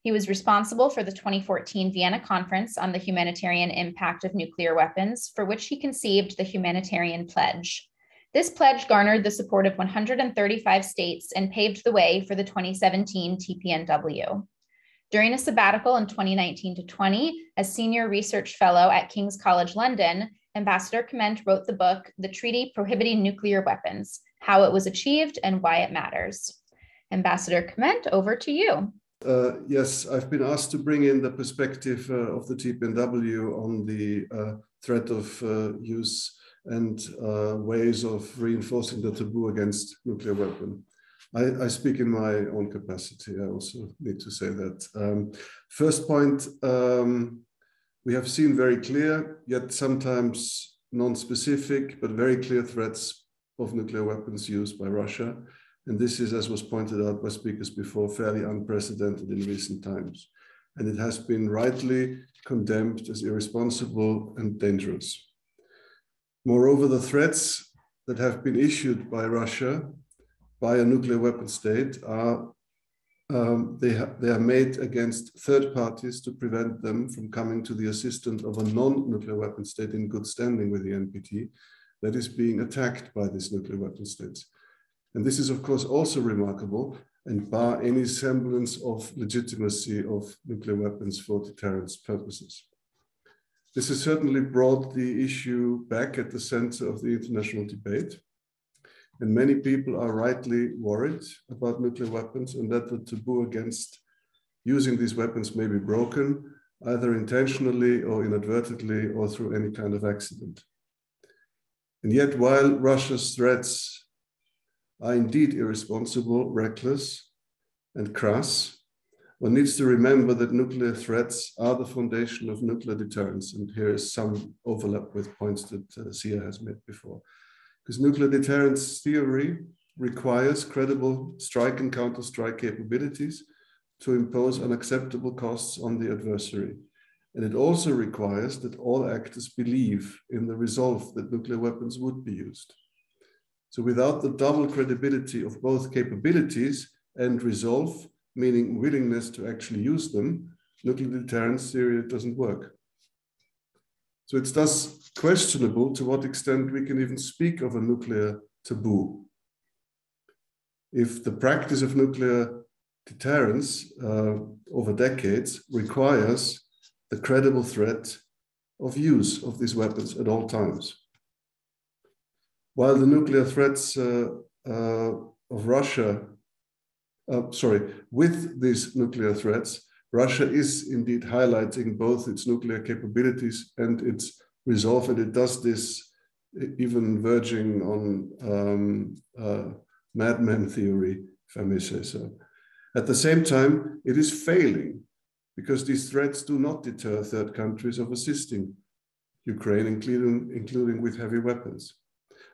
He was responsible for the 2014 Vienna Conference on the Humanitarian Impact of Nuclear Weapons, for which he conceived the Humanitarian Pledge. This pledge garnered the support of 135 states and paved the way for the 2017 TPNW. During a sabbatical in 2019-20 as senior research fellow at King's College London, Ambassador Kmentt wrote the book, The Treaty Prohibiting Nuclear Weapons, How It Was Achieved and Why It Matters. Ambassador Kmentt, over to you. Yes, I've been asked to bring in the perspective of the TPNW on the threat of use and ways of reinforcing the taboo against nuclear weapon. I speak in my own capacity. I also need to say that. First point, we have seen very clear, yet sometimes non-specific, but very clear threats of nuclear weapons used by Russia. And this is, as was pointed out by speakers before, fairly unprecedented in recent times. And it has been rightly condemned as irresponsible and dangerous. Moreover, the threats that have been issued by Russia by a nuclear weapon state are, they are made against third parties to prevent them from coming to the assistance of a non-nuclear weapon state in good standing with the NPT that is being attacked by these nuclear weapon states. And this is, of course, also remarkable and bar any semblance of legitimacy of nuclear weapons for deterrence purposes. This has certainly brought the issue back at the center of the international debate. And many people are rightly worried about nuclear weapons and that the taboo against using these weapons may be broken, either intentionally or inadvertently or through any kind of accident. And yet, while Russia's threats are indeed irresponsible, reckless, and crass, one needs to remember that nuclear threats are the foundation of nuclear deterrence. And here is some overlap with points that Zia has made before. Because nuclear deterrence theory requires credible strike and counter-strike capabilities to impose unacceptable costs on the adversary. And it also requires that all actors believe in the resolve that nuclear weapons would be used. So without the double credibility of both capabilities and resolve, meaning willingness to actually use them, nuclear deterrence theory doesn't work. So it's thus questionable to what extent we can even speak of a nuclear taboo. If the practice of nuclear deterrence over decades requires the credible threat of use of these weapons at all times. While the nuclear threats of Russia, with these nuclear threats, Russia is indeed highlighting both its nuclear capabilities and its resolve, and it does this even verging on madman theory, if I may say so. At the same time, it is failing because these threats do not deter third countries of assisting Ukraine, including with heavy weapons.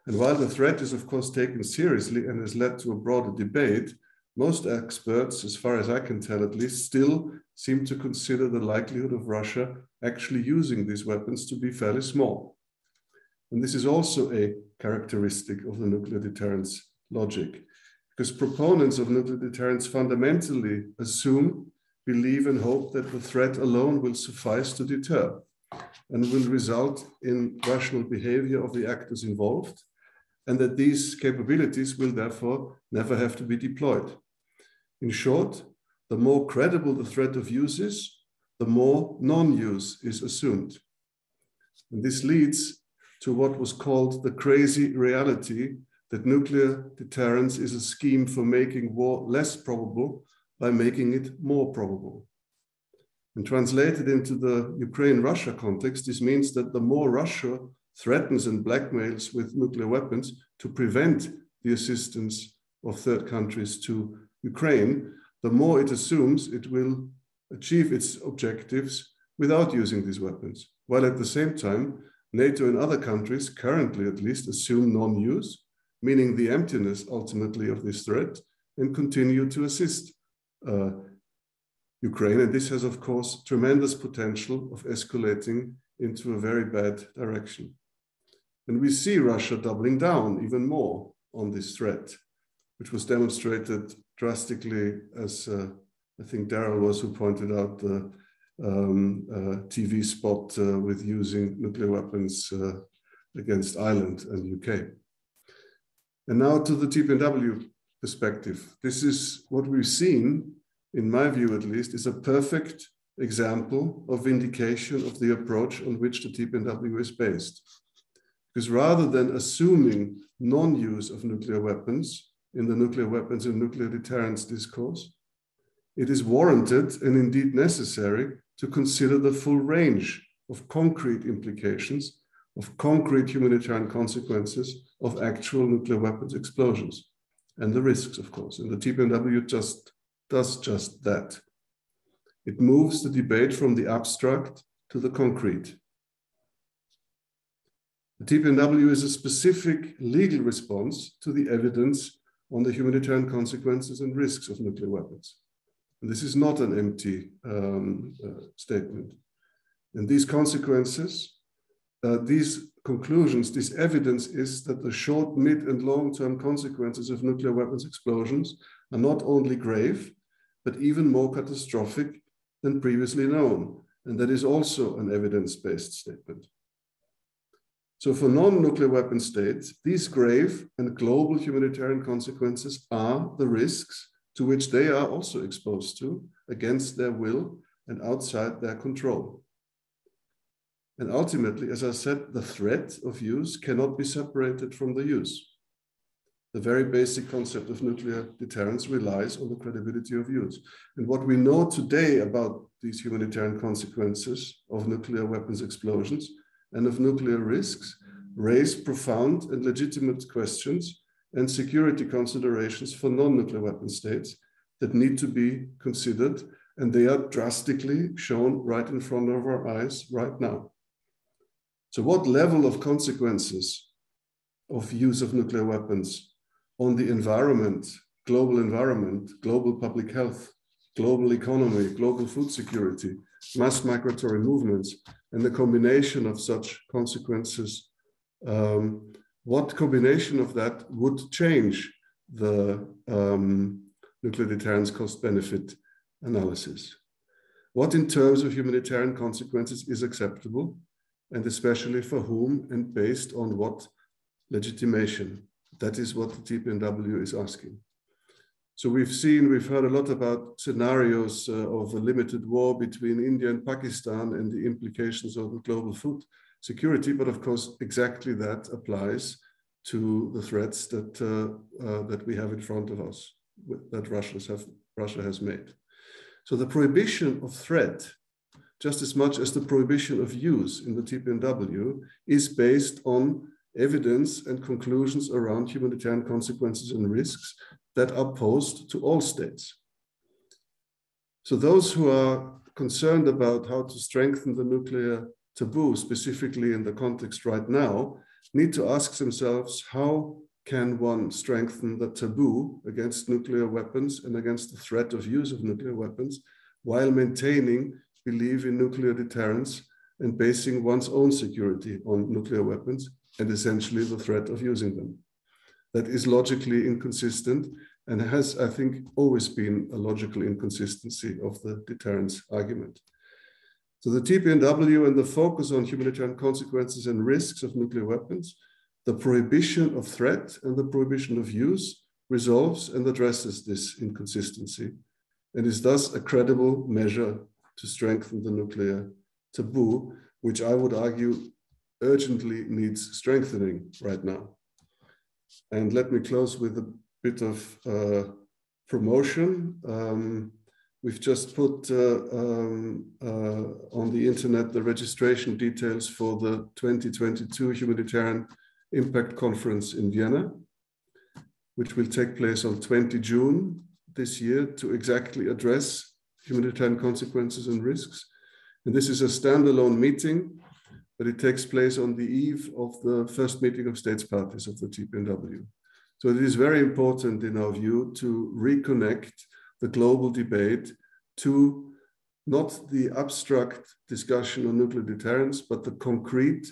And while the threat is, of course, taken seriously and has led to a broader debate, most experts, as far as I can tell at least, still seem to consider the likelihood of Russia actually using these weapons to be fairly small. And this is also a characteristic of the nuclear deterrence logic, because proponents of nuclear deterrence fundamentally assume, believe, and hope that the threat alone will suffice to deter and will result in rational behavior of the actors involved, and that these capabilities will therefore never have to be deployed. In short, the more credible the threat of use is, the more non-use is assumed. And this leads to what was called the crazy reality that nuclear deterrence is a scheme for making war less probable by making it more probable. And translated into the Ukraine-Russia context, this means that the more Russia threatens and blackmails with nuclear weapons to prevent the assistance of third countries to Ukraine, the more it assumes it will achieve its objectives without using these weapons. While at the same time, NATO and other countries currently at least assume non-use, meaning the emptiness ultimately of this threat, and continue to assist Ukraine. And this has, of course, tremendous potential of escalating into a very bad direction. And we see Russia doubling down even more on this threat, which was demonstrated drastically, as I think Daryl was who pointed out the TV spot with using nuclear weapons against Ireland and UK. And now to the TPNW perspective. This is what we've seen, in my view at least, is a perfect example of vindication of the approach on which the TPNW is based. Because rather than assuming non-use of nuclear weapons in the nuclear weapons and nuclear deterrence discourse, it is warranted and indeed necessary to consider the full range of concrete implications, of concrete humanitarian consequences of actual nuclear weapons explosions, and the risks, of course. And the TPNW does just that. It moves the debate from the abstract to the concrete. The TPNW is a specific legal response to the evidence on the humanitarian consequences and risks of nuclear weapons. And this is not an empty statement. And these consequences, these conclusions, this evidence is that the short, mid, and long-term consequences of nuclear weapons explosions are not only grave, but even more catastrophic than previously known. And that is also an evidence-based statement. So for non-nuclear weapon states, these grave and global humanitarian consequences are the risks to which they are also exposed to against their will and outside their control. And ultimately, as I said, the threat of use cannot be separated from the use. The very basic concept of nuclear deterrence relies on the credibility of use. And what we know today about these humanitarian consequences of nuclear weapons explosions and of nuclear risks raise profound and legitimate questions and security considerations for non-nuclear weapon states that need to be considered, and they are drastically shown right in front of our eyes right now. So what level of consequences of use of nuclear weapons on the environment, global public health, global economy, global food security, mass migratory movements, and the combination of such consequences, what combination of that would change the nuclear deterrence cost-benefit analysis? What in terms of humanitarian consequences is acceptable, and especially for whom and based on what legitimation? That is what the TPNW is asking. So we've heard a lot about scenarios of a limited war between India and Pakistan and the implications of the global food security, but of course, exactly that applies to the threats that, that we have in front of us, that Russia has made. So the prohibition of threat, just as much as the prohibition of use in the TPNW, is based on evidence and conclusions around humanitarian consequences and risks that are posed to all states. So those who are concerned about how to strengthen the nuclear taboo, specifically in the context right now, need to ask themselves, how can one strengthen the taboo against nuclear weapons and against the threat of use of nuclear weapons while maintaining belief in nuclear deterrence and basing one's own security on nuclear weapons and essentially the threat of using them? That is logically inconsistent and has, I think, always been a logical inconsistency of the deterrence argument. So the TPNW and the focus on humanitarian consequences and risks of nuclear weapons, the prohibition of threat and the prohibition of use resolves and addresses this inconsistency and is thus a credible measure to strengthen the nuclear taboo, which I would argue urgently needs strengthening right now. And let me close with a bit of promotion. We've just put on the internet the registration details for the 2022 Humanitarian Impact Conference in Vienna, which will take place on 20 June this year to exactly address humanitarian consequences and risks. And this is a standalone meeting, but it takes place on the eve of the first meeting of states parties of the TPNW. So it is very important in our view to reconnect the global debate to not the abstract discussion on nuclear deterrence, but the concrete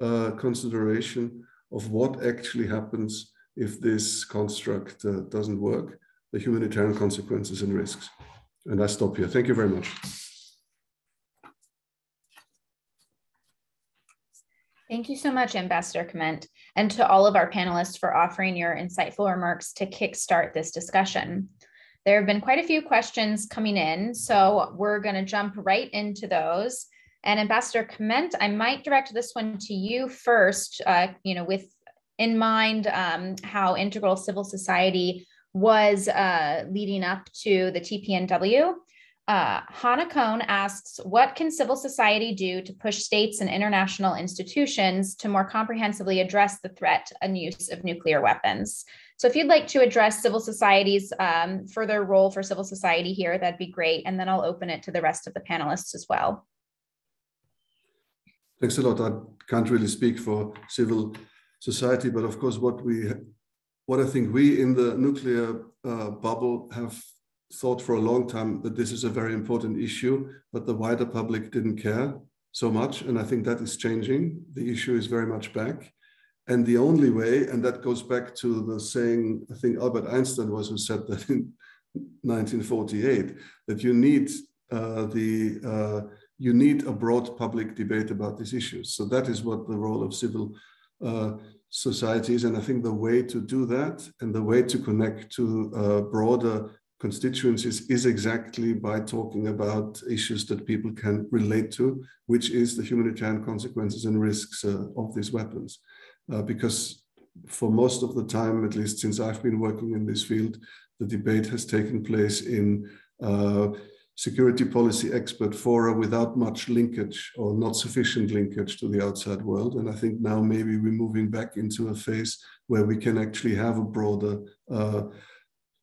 consideration of what actually happens if this construct doesn't work, the humanitarian consequences and risks. And I stop here. Thank you very much. Thank you so much, Ambassador Kmentt, and to all of our panelists for offering your insightful remarks to kickstart this discussion. There have been quite a few questions coming in, so we're going to jump right into those. And Ambassador Kmentt, I might direct this one to you first, with in mind how integral civil society was leading up to the TPNW. Hannah Cohn asks, what can civil society do to push states and international institutions to more comprehensively address the threat and use of nuclear weapons? So if you'd like to address civil society's further role for civil society here, that'd be great. And then I'll open it to the rest of the panelists as well. Thanks a lot. I can't really speak for civil society, but of course, what I think we in the nuclear bubble have thought for a long time that this is a very important issue, but the wider public didn't care so much. And I think that is changing. The issue is very much back. And the only way, and that goes back to the saying, I think Albert Einstein was who said that in 1948, that you need a broad public debate about these issues. So that is what the role of civil society is. And I think the way to do that and the way to connect to broader constituencies is exactly by talking about issues that people can relate to, which is the humanitarian consequences and risks of these weapons. Because for most of the time, at least since I've been working in this field, the debate has taken place in security policy expert fora without much linkage or not sufficient linkage to the outside world. And I think now maybe we're moving back into a phase where we can actually have a broader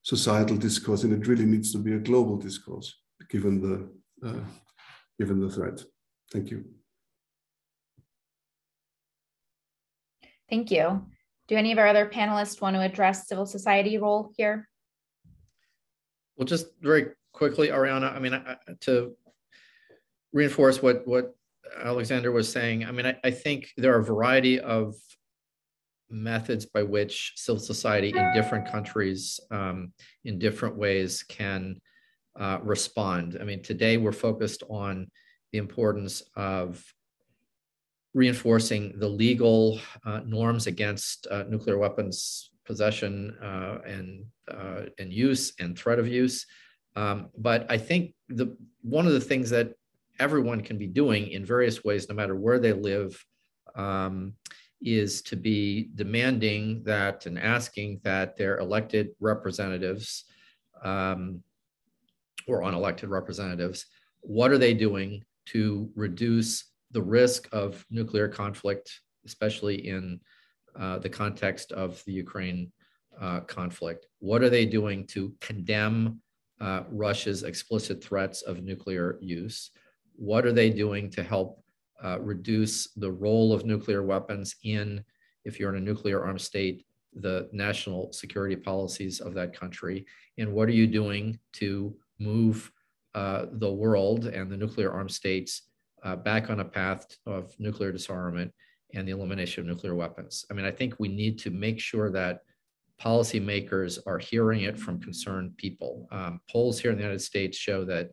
societal discourse, and it really needs to be a global discourse, given the threat. Thank you. Thank you. Do any of our other panelists want to address civil society role here? Well, just very quickly, Ariana. I mean, to reinforce what Alexander was saying. I mean, I think there are a variety of methods by which civil society in different countries in different ways can respond. I mean, today we're focused on the importance of reinforcing the legal norms against nuclear weapons possession and use and threat of use. But I think one of the things that everyone can be doing in various ways, no matter where they live, is to be demanding that and asking that their elected representatives or unelected representatives, what are they doing to reduce the risk of nuclear conflict, especially in the context of the Ukraine conflict? What are they doing to condemn Russia's explicit threats of nuclear use? What are they doing to help reduce the role of nuclear weapons in, if you're in a nuclear armed state, the national security policies of that country? And what are you doing to move the world and the nuclear armed states back on a path of nuclear disarmament and the elimination of nuclear weapons? I mean, I think we need to make sure that policymakers are hearing it from concerned people. Polls here in the United States show that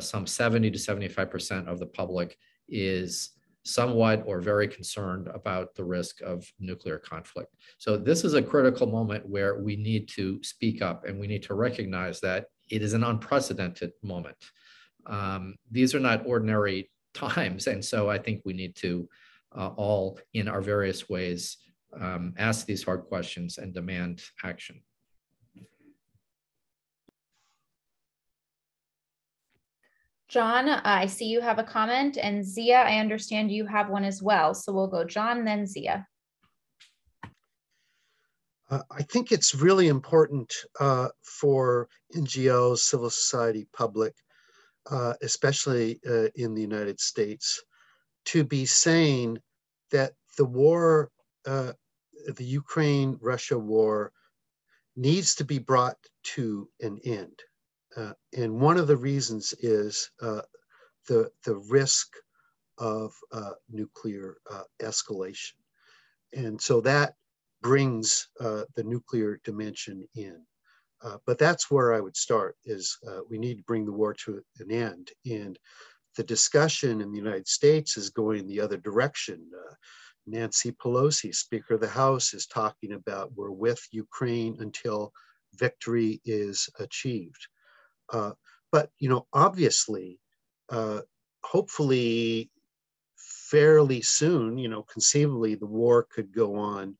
some 70 to 75% of the public is somewhat or very concerned about the risk of nuclear conflict. So this is a critical moment where we need to speak up, and we need to recognize that it is an unprecedented moment. These are not ordinary times, and so I think we need to all, in our various ways, ask these hard questions and demand action. John, I see you have a comment, and Zia, I understand you have one as well. So we'll go John, then Zia. I think it's really important for NGOs, civil society, public, especially in the United States, to be saying that the war, the Ukraine-Russia war, needs to be brought to an end. And one of the reasons is the risk of nuclear escalation. And so that brings the nuclear dimension in. But that's where I would start, is we need to bring the war to an end. And the discussion in the United States is going the other direction. Nancy Pelosi, Speaker of the House, is talking about, we're with Ukraine until victory is achieved. But, you know, obviously, hopefully, fairly soon, you know, conceivably, the war could go on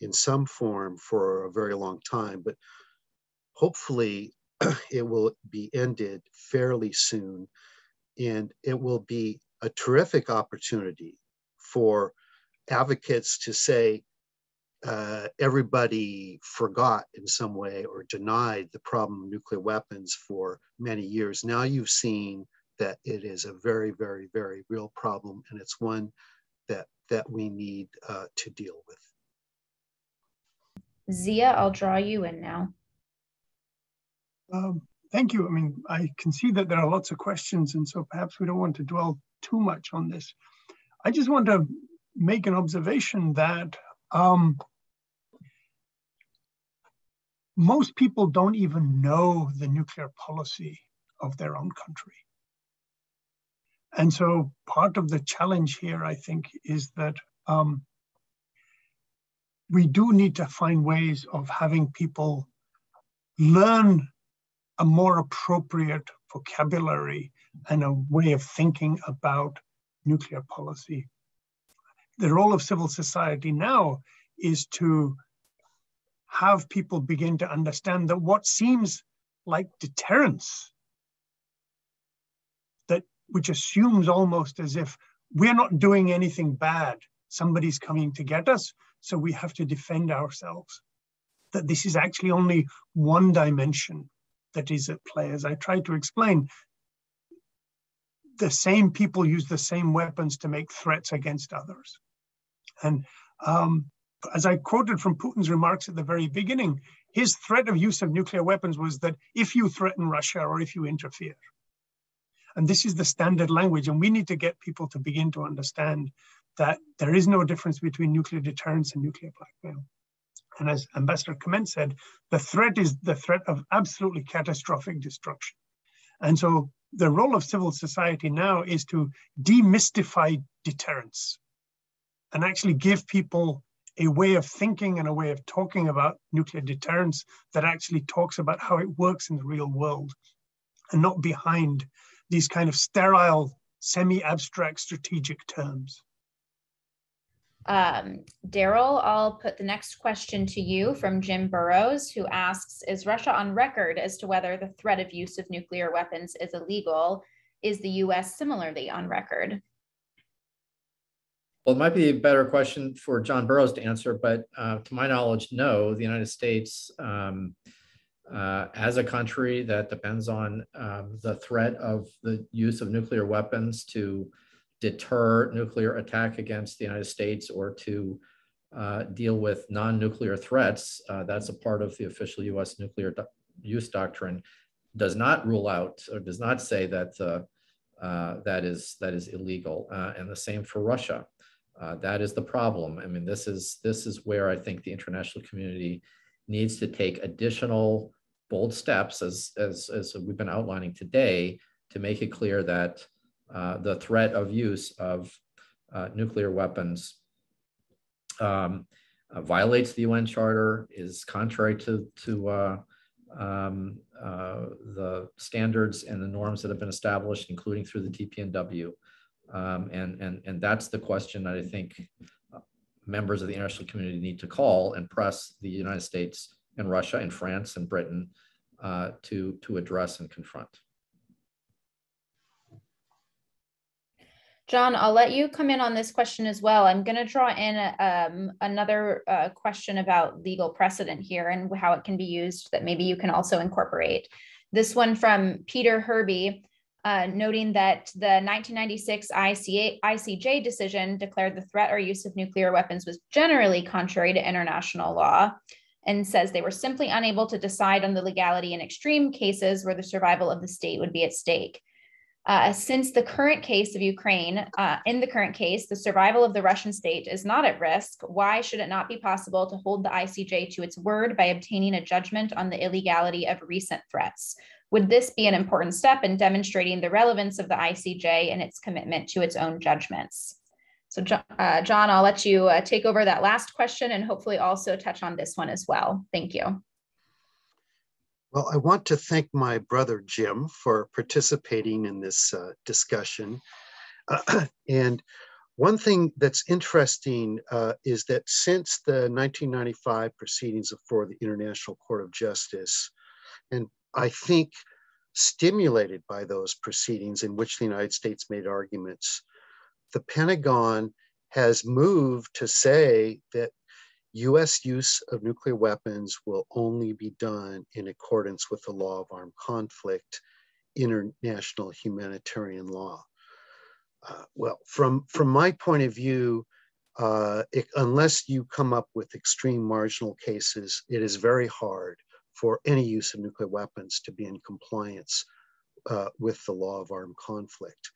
in some form for a very long time, but hopefully it will be ended fairly soon, and it will be a terrific opportunity for advocates to say, everybody forgot in some way or denied the problem of nuclear weapons for many years. Now you've seen that it is a very, very, very real problem, and it's one that we need to deal with. Zia, I'll draw you in now. Thank you. I mean, I can see that there are lots of questions, and so perhaps we don't want to dwell too much on this. I just want to make an observation that most people don't even know the nuclear policy of their own country. And so part of the challenge here, I think, is that we do need to find ways of having people learn a more appropriate vocabulary and a way of thinking about nuclear policy. The role of civil society now is to have people begin to understand that what seems like deterrence, which assumes almost as if we're not doing anything bad, somebody's coming to get us, so we have to defend ourselves. That this is actually only one dimension that is at play. As I tried to explain, the same people use the same weapons to make threats against others. And as I quoted from Putin's remarks at the very beginning, his threat of use of nuclear weapons was that if you threaten Russia or if you interfere. And this is the standard language, and we need to get people to begin to understand that there is no difference between nuclear deterrence and nuclear blackmail. And as Ambassador Kmentt said, the threat is the threat of absolutely catastrophic destruction. And so the role of civil society now is to demystify deterrence and actually give people a way of thinking and a way of talking about nuclear deterrence that actually talks about how it works in the real world, and not behind these kind of sterile, semi-abstract strategic terms. Daryl, I'll put the next question to you from Jim Burroughs, who asks, is Russia on record as to whether the threat of use of nuclear weapons is illegal? Is the US similarly on record? Well, it might be a better question for John Burroughs to answer, but to my knowledge, no. The United States, as a country that depends on the threat of the use of nuclear weapons to deter nuclear attack against the United States or to deal with non-nuclear threats, that's a part of the official U.S. nuclear use doctrine, does not rule out or does not say that that is illegal, and the same for Russia. That is the problem. I mean, this is where I think the international community needs to take additional bold steps, as we've been outlining today, to make it clear that the threat of use of nuclear weapons violates the UN Charter, is contrary to the standards and the norms that have been established, including through the TPNW. And that's the question that I think members of the international community need to call and press the United States and Russia and France and Britain to address and confront. John, I'll let you come in on this question as well. I'm going to draw in another question about legal precedent here and how it can be used that maybe you can also incorporate. This one from Peter Herbie, noting that the 1996 ICJ decision declared the threat or use of nuclear weapons was generally contrary to international law, and says they were simply unable to decide on the legality in extreme cases where the survival of the state would be at stake. Since the current case of Ukraine, in the current case, the survival of the Russian state is not at risk. Why should it not be possible to hold the ICJ to its word by obtaining a judgment on the illegality of recent threats? Would this be an important step in demonstrating the relevance of the ICJ and its commitment to its own judgments? So John, I'll let you take over that last question and hopefully also touch on this one as well. Thank you. Well, I want to thank my brother, Jim, for participating in this discussion. And one thing that's interesting is that since the 1995 proceedings before the International Court of Justice, and I think stimulated by those proceedings in which the United States made arguments, the Pentagon has moved to say that U.S. use of nuclear weapons will only be done in accordance with the law of armed conflict, international humanitarian law. Well, from my point of view, unless you come up with extreme marginal cases, it is very hard for any use of nuclear weapons to be in compliance with the law of armed conflict.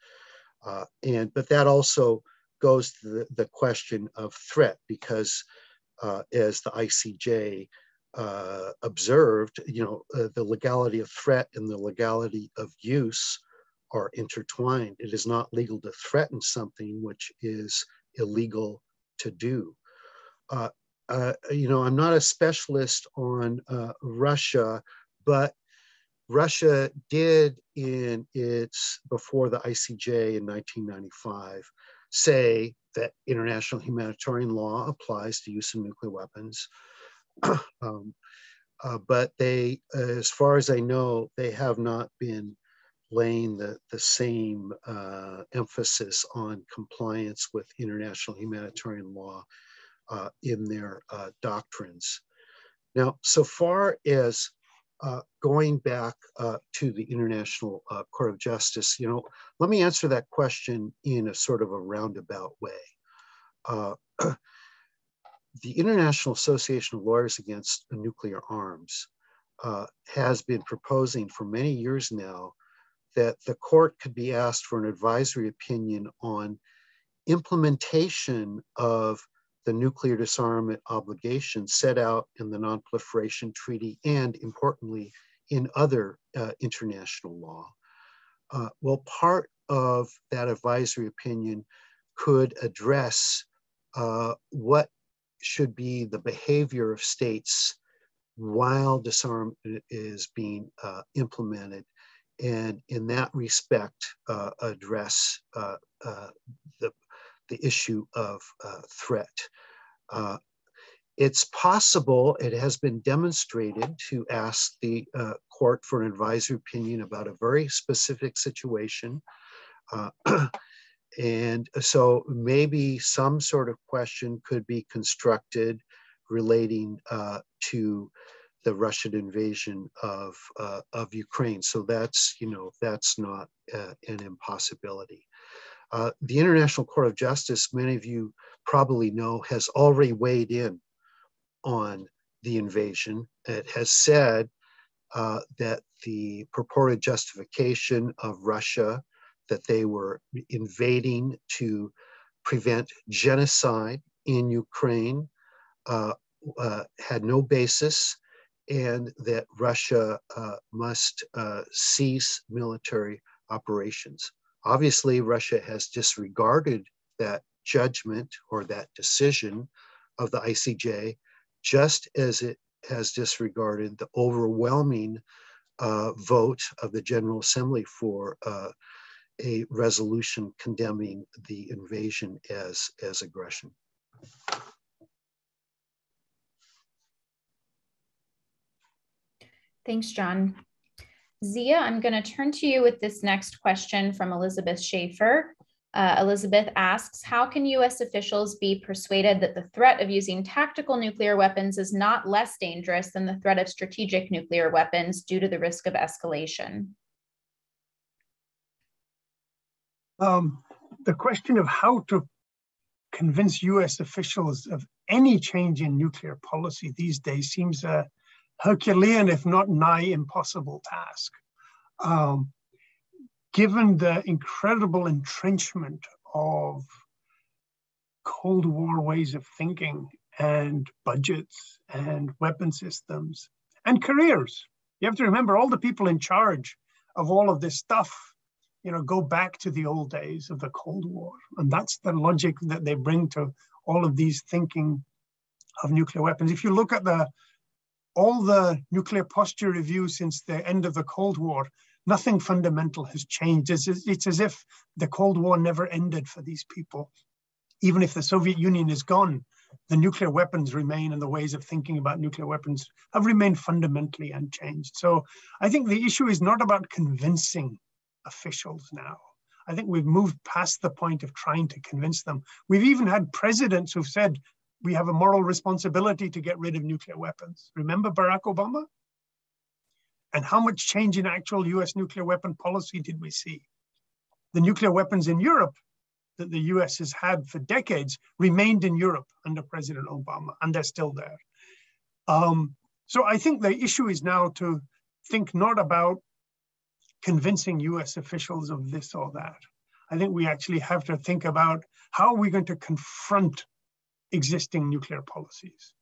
But that also goes to the question of threat, because as the ICJ observed, the legality of threat and the legality of use are intertwined. It is not legal to threaten something which is illegal to do. I'm not a specialist on Russia, but Russia did before the ICJ in 1995, say that international humanitarian law applies to use of nuclear weapons. But they, as far as I know, they have not been laying the same emphasis on compliance with international humanitarian law in their doctrines. Now, so far as going back to the International Court of Justice, let me answer that question in a sort of a roundabout way. The International Association of Lawyers Against Nuclear Arms has been proposing for many years now that the court could be asked for an advisory opinion on implementation of the nuclear disarmament obligation set out in the Non-Proliferation Treaty and, importantly, in other international law. Well, part of that advisory opinion could address what should be the behavior of states while disarmament is being implemented, and in that respect, address the issue of threat. It's possible, it has been demonstrated, to ask the court for an advisory opinion about a very specific situation. And so maybe some sort of question could be constructed relating to the Russian invasion of Ukraine. So that's not an impossibility. The International Court of Justice, many of you probably know, has already weighed in on the invasion. It has said that the purported justification of Russia, that they were invading to prevent genocide in Ukraine, had no basis, and that Russia must cease military operations. Obviously, Russia has disregarded that judgment or that decision of the ICJ, just as it has disregarded the overwhelming vote of the General Assembly for a resolution condemning the invasion as aggression. Thanks, John. Zia, I'm going to turn to you with this next question from Elizabeth Schaefer. Elizabeth asks, how can U.S. officials be persuaded that the threat of using tactical nuclear weapons is not less dangerous than the threat of strategic nuclear weapons due to the risk of escalation? The question of how to convince U.S. officials of any change in nuclear policy these days seems a Herculean, if not nigh impossible task, given the incredible entrenchment of Cold War ways of thinking and budgets and weapon systems and careers. You have to remember all the people in charge of all of this stuff go back to the old days of the Cold War. And that's the logic that they bring to all of these thinking of nuclear weapons. If you look at all the nuclear posture reviews since the end of the Cold War, nothing fundamental has changed. It's as if the Cold War never ended for these people. Even if the Soviet Union is gone, the nuclear weapons remain, and the ways of thinking about nuclear weapons have remained fundamentally unchanged. So I think the issue is not about convincing officials now. I think we've moved past the point of trying to convince them. We've even had presidents who've said, we have a moral responsibility to get rid of nuclear weapons. Remember Barack Obama? And how much change in actual US nuclear weapon policy did we see? The nuclear weapons in Europe that the US has had for decades remained in Europe under President Obama, and they're still there. So I think the issue is now to think not about convincing US officials of this or that. I think we actually have to think about how are we going to confront existing nuclear policies?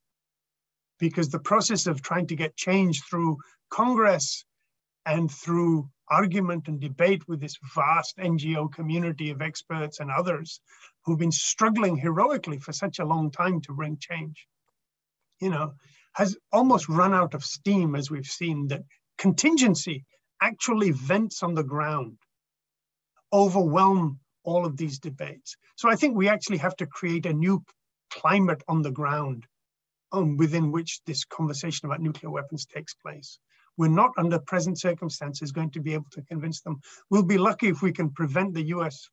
Because the process of trying to get change through Congress and through argument and debate with this vast NGO community of experts and others who've been struggling heroically for such a long time to bring change, has almost run out of steam, as we've seen that contingency actually vents on the ground, overwhelm all of these debates. So I think we actually have to create a new climate on the ground within which this conversation about nuclear weapons takes place. We're not, under present circumstances, going to be able to convince them. We'll be lucky if we can prevent the US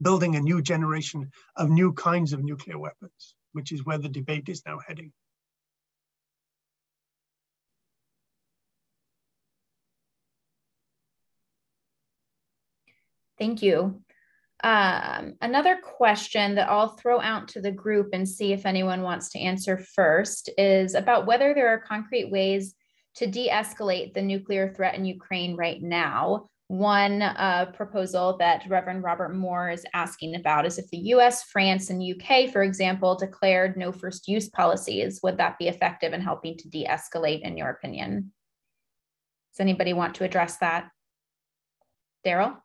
building a new generation of new kinds of nuclear weapons, which is where the debate is now heading. Thank you. Another question that I'll throw out to the group and see if anyone wants to answer first is about whether there are concrete ways to de-escalate the nuclear threat in Ukraine right now. One proposal that Reverend Robert Moore is asking about is if the US, France, and UK, for example, declared no first use policies, would that be effective in helping to de-escalate, in your opinion? Does anybody want to address that? Daryl?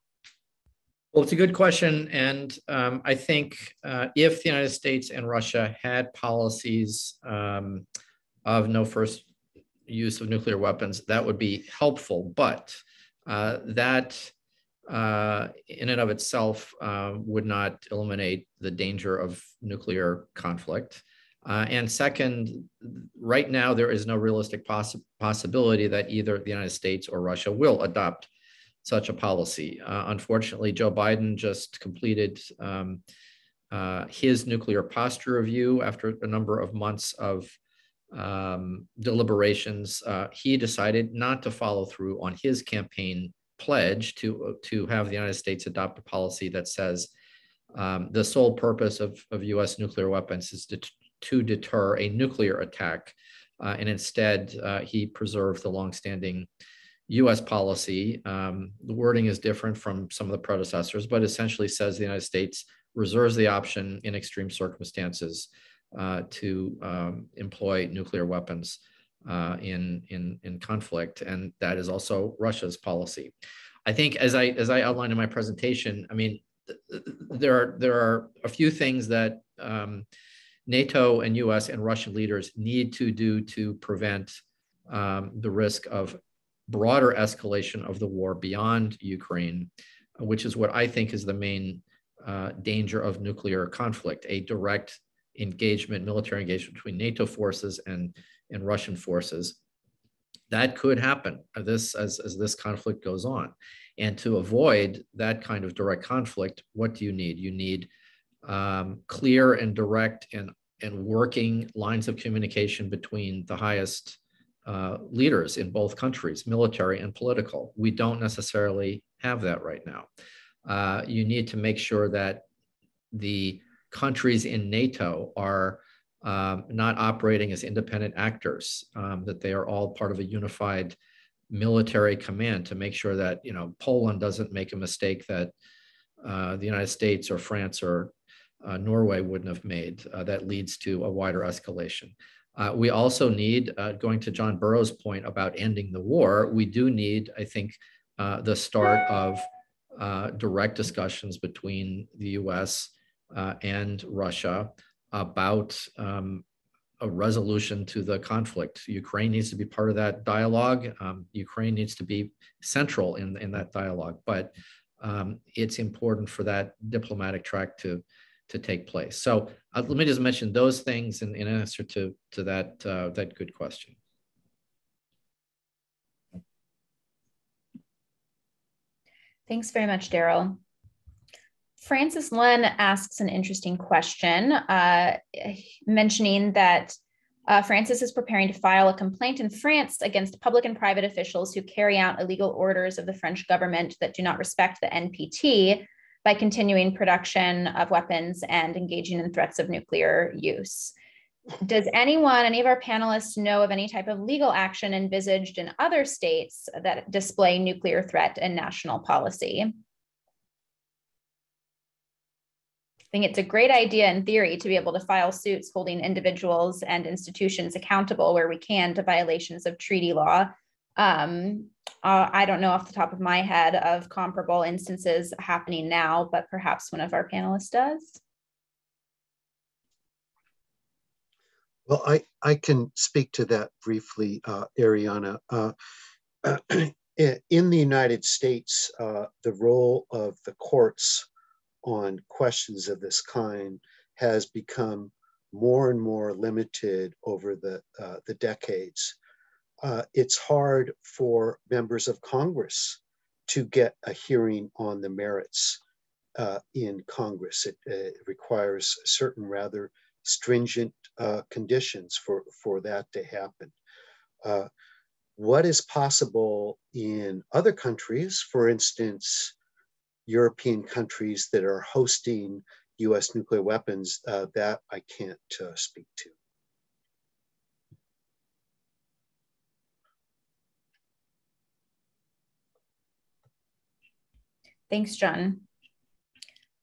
Well, it's a good question. And I think if the United States and Russia had policies of no first use of nuclear weapons, that would be helpful. But that in and of itself would not eliminate the danger of nuclear conflict. And second, right now, there is no realistic possibility that either the United States or Russia will adopt such a policy. Unfortunately, Joe Biden just completed his nuclear posture review after a number of months of deliberations. He decided not to follow through on his campaign pledge to have the United States adopt a policy that says the sole purpose of US nuclear weapons is to deter a nuclear attack. And instead, he preserved the longstanding US policy. The wording is different from some of the predecessors, but essentially says the United States reserves the option in extreme circumstances to employ nuclear weapons in conflict, and that is also Russia's policy. I think, as I outlined in my presentation, I mean, there are a few things that NATO and US and Russian leaders need to do to prevent the risk of broader escalation of the war beyond Ukraine, which is what I think is the main danger of nuclear conflict, a direct engagement, military engagement between NATO forces and Russian forces. That could happen as this conflict goes on. And to avoid that kind of direct conflict, what do you need? You need clear and direct and working lines of communication between the highest leaders in both countries, military and political. We don't necessarily have that right now. You need to make sure that the countries in NATO are not operating as independent actors, that they are all part of a unified military command to make sure that Poland doesn't make a mistake that the United States or France or Norway wouldn't have made that leads to a wider escalation. We also need, going to John Burroughs' point about ending the war, we do need, I think, the start of direct discussions between the US and Russia about a resolution to the conflict. Ukraine needs to be part of that dialogue. Ukraine needs to be central in that dialogue, but it's important for that diplomatic track to take place. So let me just mention those things in answer to that, that good question. Thanks very much, Daryl. Francis Len asks an interesting question, mentioning that Francis is preparing to file a complaint in France against public and private officials who carry out illegal orders of the French government that do not respect the NPT by continuing production of weapons and engaging in threats of nuclear use. Does anyone, any of our panelists, know of any type of legal action envisaged in other states that display nuclear threat and national policy? I think it's a great idea in theory to be able to file suits holding individuals and institutions accountable where we can to violations of treaty law. I don't know off the top of my head of comparable instances happening now, but perhaps one of our panelists does. Well, I can speak to that briefly, Ariana. In the United States, the role of the courts on questions of this kind has become more and more limited over the decades. It's hard for members of Congress to get a hearing on the merits in Congress. It requires certain rather stringent conditions for that to happen. What is possible in other countries, for instance, European countries that are hosting US nuclear weapons, that I can't speak to. Thanks, John.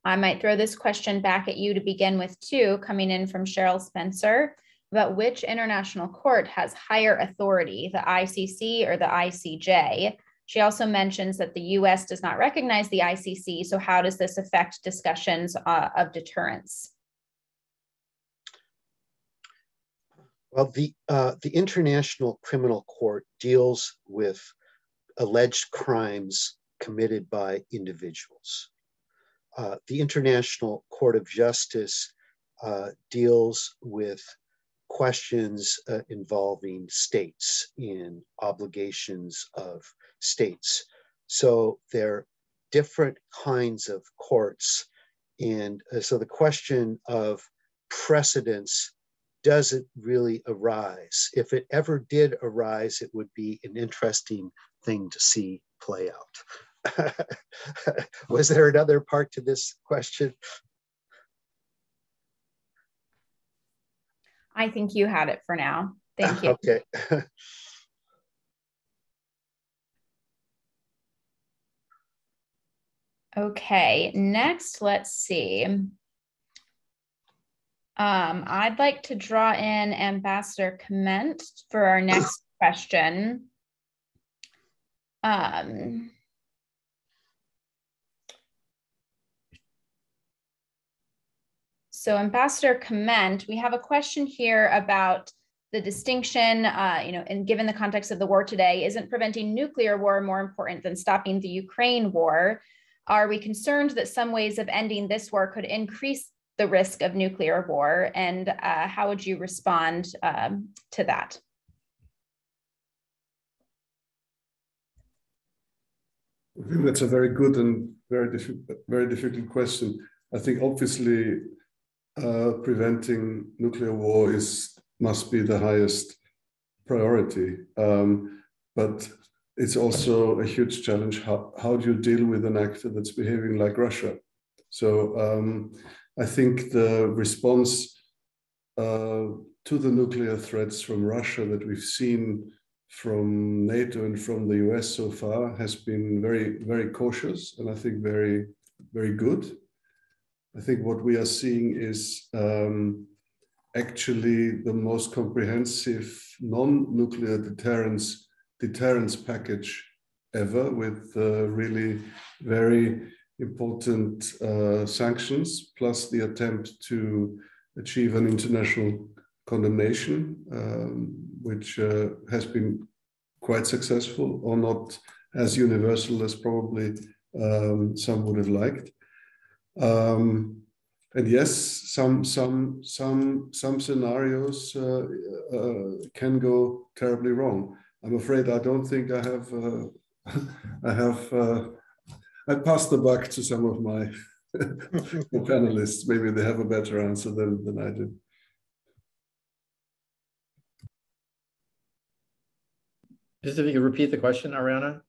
I might throw this question back at you to begin with too, coming in from Cheryl Spencer, about which international court has higher authority, the ICC or the ICJ? She also mentions that the US does not recognize the ICC, so how does this affect discussions of deterrence? Well, the International Criminal Court deals with alleged crimes committed by individuals. The International Court of Justice deals with questions involving states and obligations of states. So there are different kinds of courts. And so the question of precedence doesn't really arise. If it ever did arise, it would be an interesting thing to see play out. Was there another part to this question? I think you had it for now. Thank you. Okay. Okay, next, let's see. I'd like to draw in Ambassador Kmentt for our next question. So Ambassador Kmentt, we have a question here about the distinction, and given the context of the war today, isn't preventing nuclear war more important than stopping the Ukraine war? Are we concerned that some ways of ending this war could increase the risk of nuclear war? And how would you respond to that? I think that's a very good and very difficult question. I think obviously preventing nuclear war must be the highest priority, but it's also a huge challenge. How do you deal with an actor that's behaving like Russia? So I think the response to the nuclear threats from Russia that we've seen from NATO and from the US so far has been very, very cautious, and I think very, very good. I think what we are seeing is actually the most comprehensive non-nuclear deterrence package ever, with really very important sanctions, plus the attempt to achieve an international condemnation, which has been quite successful, or not as universal as probably some would have liked. And yes, some scenarios can go terribly wrong. I'm afraid I don't think I have I pass the buck to some of my panelists. Maybe they have a better answer than I do. Just if you could repeat the question, Ariana.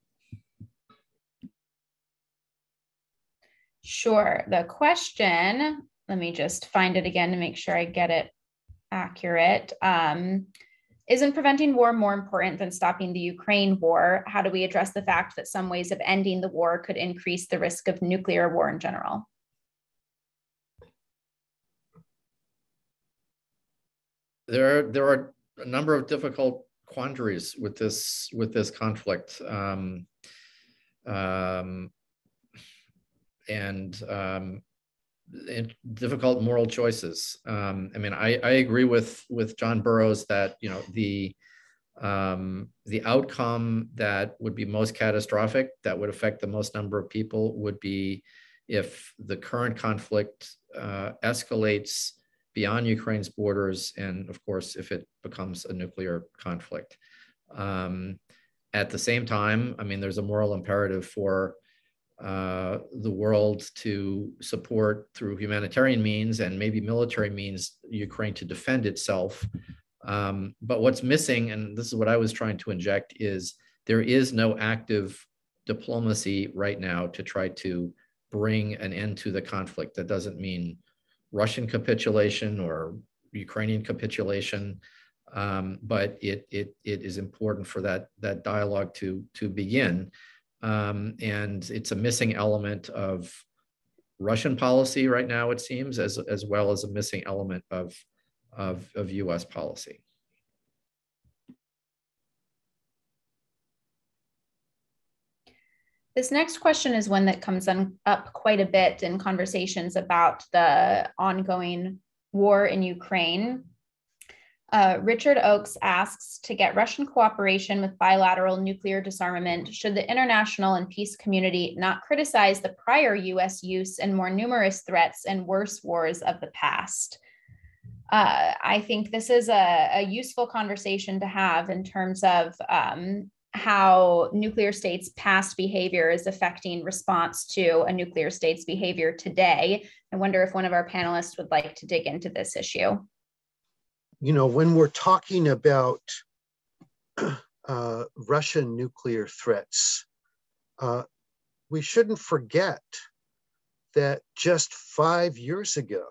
Sure. The question, let me just find it again to make sure I get it accurate. Isn't preventing war more important than stopping the Ukraine war? How do we address the fact that some ways of ending the war could increase the risk of nuclear war in general? There are a number of difficult quandaries with this conflict. And difficult moral choices. I mean, I agree with John Burroughs that, you know, the outcome that would be most catastrophic, that would affect the most number of people, would be if the current conflict escalates beyond Ukraine's borders, and of course, if it becomes a nuclear conflict. At the same time, I mean, there's a moral imperative for the world to support through humanitarian means and maybe military means Ukraine to defend itself. But what's missing, and this is what I was trying to inject, is there is no active diplomacy right now to try to bring an end to the conflict. That doesn't mean Russian capitulation or Ukrainian capitulation, but it is important for that dialogue to begin. And it's a missing element of Russian policy right now, it seems, as well as a missing element of US policy. This next question is one that comes up quite a bit in conversations about the ongoing war in Ukraine. Richard Oakes asks, to get Russian cooperation with bilateral nuclear disarmament, should the international and peace community not criticize the prior U.S. use and more numerous threats and worse wars of the past? I think this is a useful conversation to have in terms of how nuclear states' past behavior is affecting response to a nuclear state's behavior today. I wonder if one of our panelists would like to dig into this issue. You know, when we're talking about Russian nuclear threats, we shouldn't forget that just 5 years ago,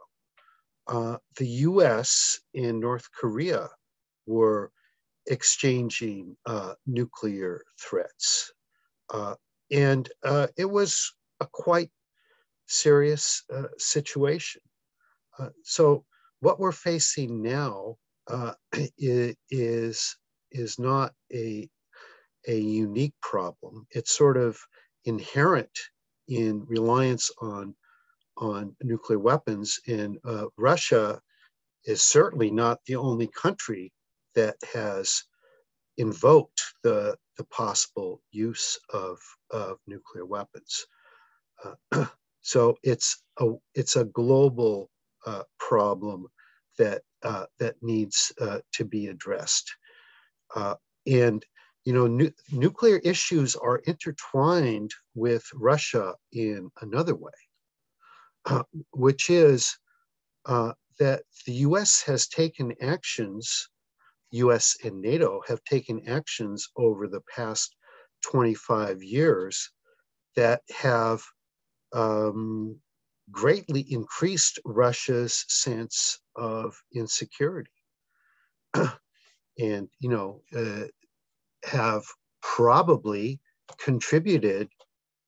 the US and North Korea were exchanging nuclear threats. And it was a quite serious situation. So what we're facing now is not a unique problem. It's sort of inherent in reliance on nuclear weapons. And Russia is certainly not the only country that has invoked the possible use of nuclear weapons. So it's a global problem that needs to be addressed. And you know, nuclear issues are intertwined with Russia in another way, which is that the US has taken actions, US and NATO have taken actions over the past 25 years that have greatly increased Russia's sense of insecurity, and you know, have probably contributed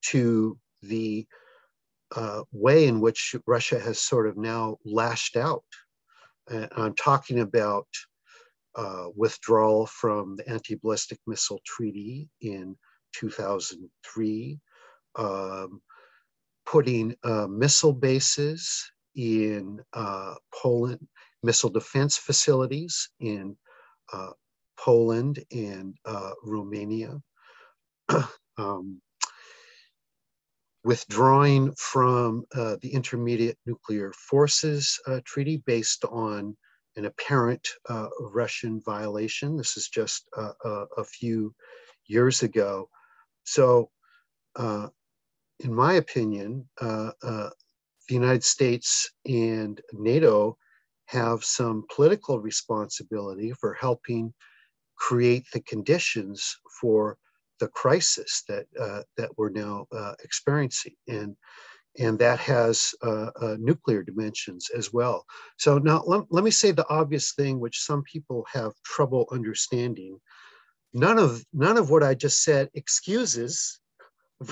to the way in which Russia has sort of now lashed out. And I'm talking about withdrawal from the anti-ballistic missile treaty in 2003, putting missile bases in Poland, missile defense facilities in Poland and Romania, withdrawing from the Intermediate Nuclear Forces Treaty based on an apparent Russian violation. This is just a few years ago. So in my opinion, the United States and NATO have some political responsibility for helping create the conditions for the crisis that that we're now experiencing, and that has nuclear dimensions as well. So now let me say the obvious thing, which some people have trouble understanding. None of what I just said excuses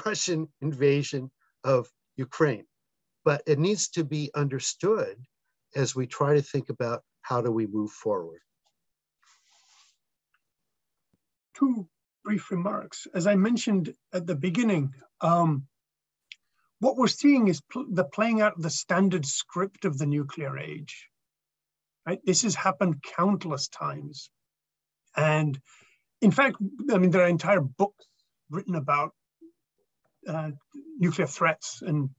Russian invasion of Ukraine, but it needs to be understood as we try to think about how do we move forward. Two brief remarks. As I mentioned at the beginning, what we're seeing is the playing out of the standard script of the nuclear age, right? This has happened countless times. And in fact, I mean, there are entire books written about nuclear threats and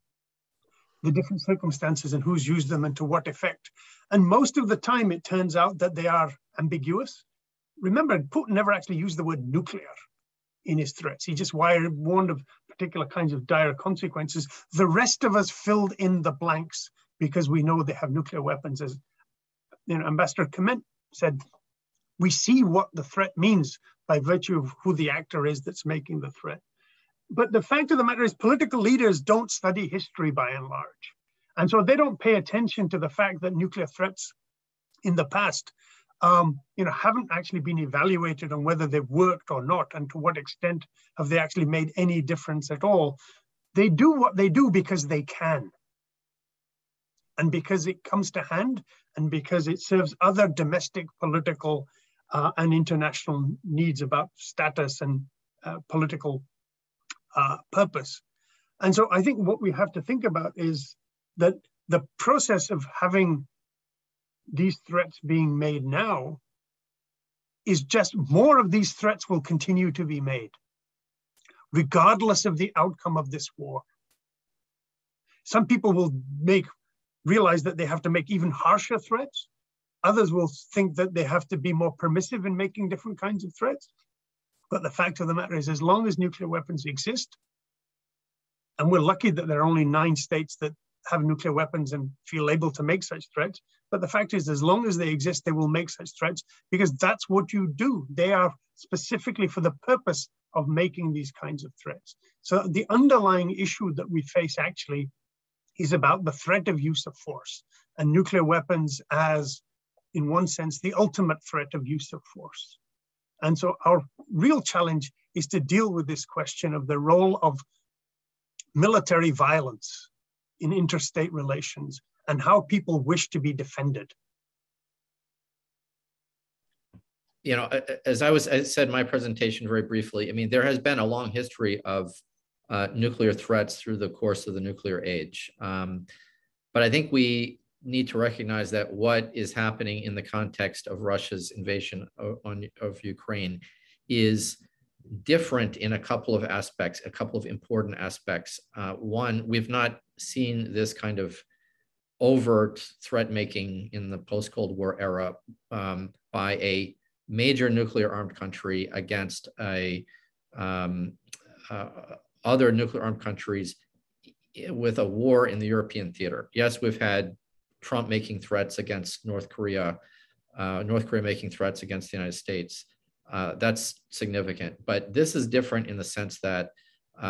the different circumstances and who's used them and to what effect. And most of the time, it turns out that they are ambiguous. Remember, Putin never actually used the word nuclear in his threats. He just warned of particular kinds of dire consequences. The rest of us filled in the blanks because we know they have nuclear weapons. As you know, Ambassador Kmentt said, we see what the threat means by virtue of who the actor is that's making the threat. But the fact of the matter is political leaders don't study history by and large. And so they don't pay attention to the fact that nuclear threats in the past haven't actually been evaluated on whether they've worked or not, and to what extent have they actually made any difference at all. They do what they do because they can, and because it comes to hand, and because it serves other domestic, political, and international needs about status and political purpose. And so I think what we have to think about is that the process of having these threats being made now is just more of these threats will continue to be made, regardless of the outcome of this war. Some people will realize that they have to make even harsher threats. Others will think that they have to be more permissive in making different kinds of threats. But the fact of the matter is, as long as nuclear weapons exist, and we're lucky that there are only 9 states that have nuclear weapons and feel able to make such threats. But the fact is, as long as they exist, they will make such threats because that's what you do. They are specifically for the purpose of making these kinds of threats. So the underlying issue that we face actually is about the threat of use of force and nuclear weapons as, in one sense, the ultimate threat of use of force. And so our real challenge is to deal with this question of the role of military violence in interstate relations and how people wish to be defended. You know, as I said in my presentation very briefly, I mean, there has been a long history of nuclear threats through the course of the nuclear age. But I think we need to recognize that what is happening in the context of Russia's invasion of Ukraine is different in a couple of aspects, a couple of important aspects. One, we've not seen this kind of overt threat making in the post-Cold War era by a major nuclear armed country against other nuclear armed countries with a war in the European theater. Yes, we've had Trump making threats against North Korea making threats against the United States. That's significant, but this is different in the sense that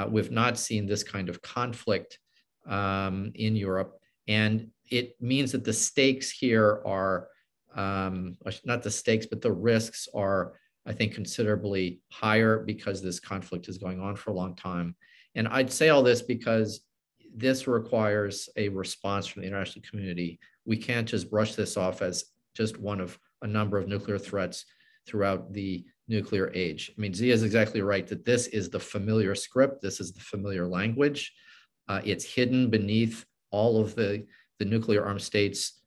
we've not seen this kind of conflict in Europe, and it means that the stakes here are, not the stakes, but the risks are, I think, considerably higher because this conflict is going on for a long time. And I'd say all this because this requires a response from the international community. We can't just brush this off as just one of a number of nuclear threats throughout the nuclear age. I mean, Zia is exactly right that this is the familiar script. This is the familiar language. It's hidden beneath all of the nuclear armed states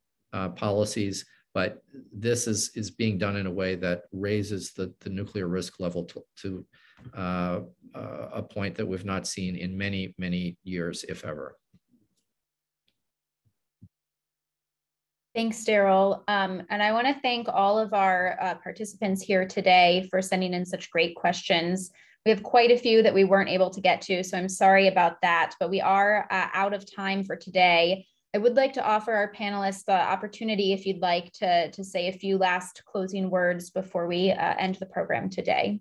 policies, but this is being done in a way that raises the nuclear risk level to a point that we've not seen in many, many years, if ever. Thanks, Daryl. And I want to thank all of our participants here today for sending in such great questions. We have quite a few that we weren't able to get to, so I'm sorry about that, but we are out of time for today. I would like to offer our panelists the opportunity, if you'd like, to say a few last closing words before we end the program today.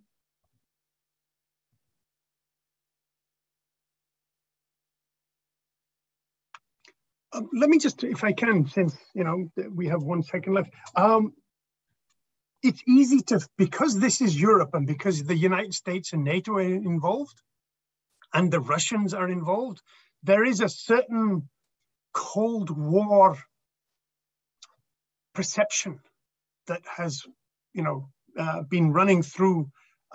Let me just, if I can, since, you know, we have 1 second left. It's easy to, because this is Europe and because the United States and NATO are involved and the Russians are involved, there is a certain Cold War perception that has, you know, been running through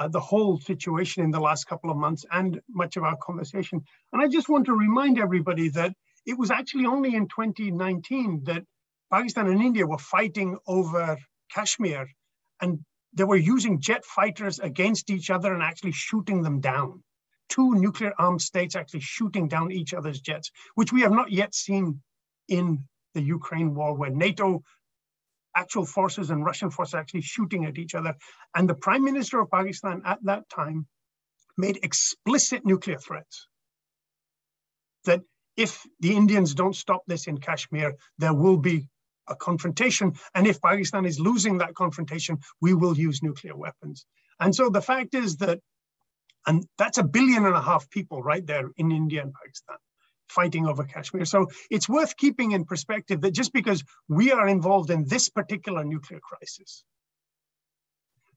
the whole situation in the last couple of months and much of our conversation. And I just want to remind everybody that it was actually only in 2019 that Pakistan and India were fighting over Kashmir, and they were using jet fighters against each other and actually shooting them down. Two nuclear armed states actually shooting down each other's jets, which we have not yet seen in the Ukraine war, where NATO actual forces and Russian forces actually shooting at each other. And the Prime Minister of Pakistan at that time made explicit nuclear threats that if the Indians don't stop this in Kashmir, there will be a confrontation. And if Pakistan is losing that confrontation, we will use nuclear weapons. And so the fact is that, and that's 1.5 billion people right there in India and Pakistan fighting over Kashmir. So it's worth keeping in perspective that just because we are involved in this particular nuclear crisis,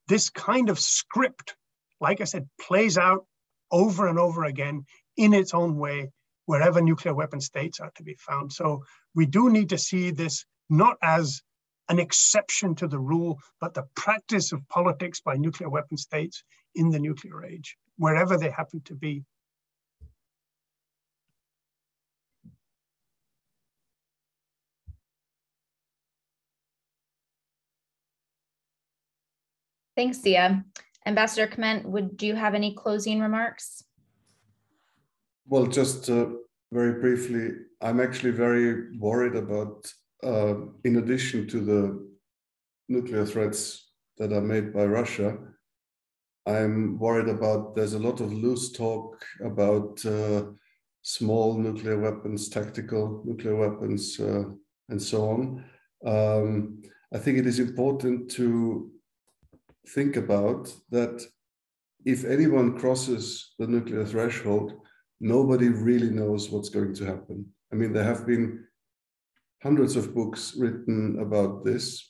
this kind of script, like I said, plays out over and over again in its own way, wherever nuclear weapon states are to be found. So we do need to see this not as an exception to the rule, but the practice of politics by nuclear weapon states in the nuclear age, wherever they happen to be. Thanks, Zia. Ambassador Kmentt, do you have any closing remarks? Well, just very briefly, I'm actually very worried about, in addition to the nuclear threats that are made by Russia, I'm worried about, there's a lot of loose talk about small nuclear weapons, tactical nuclear weapons, and so on. I think it is important to think about that if anyone crosses the nuclear threshold, nobody really knows what's going to happen. I mean, there have been hundreds of books written about this,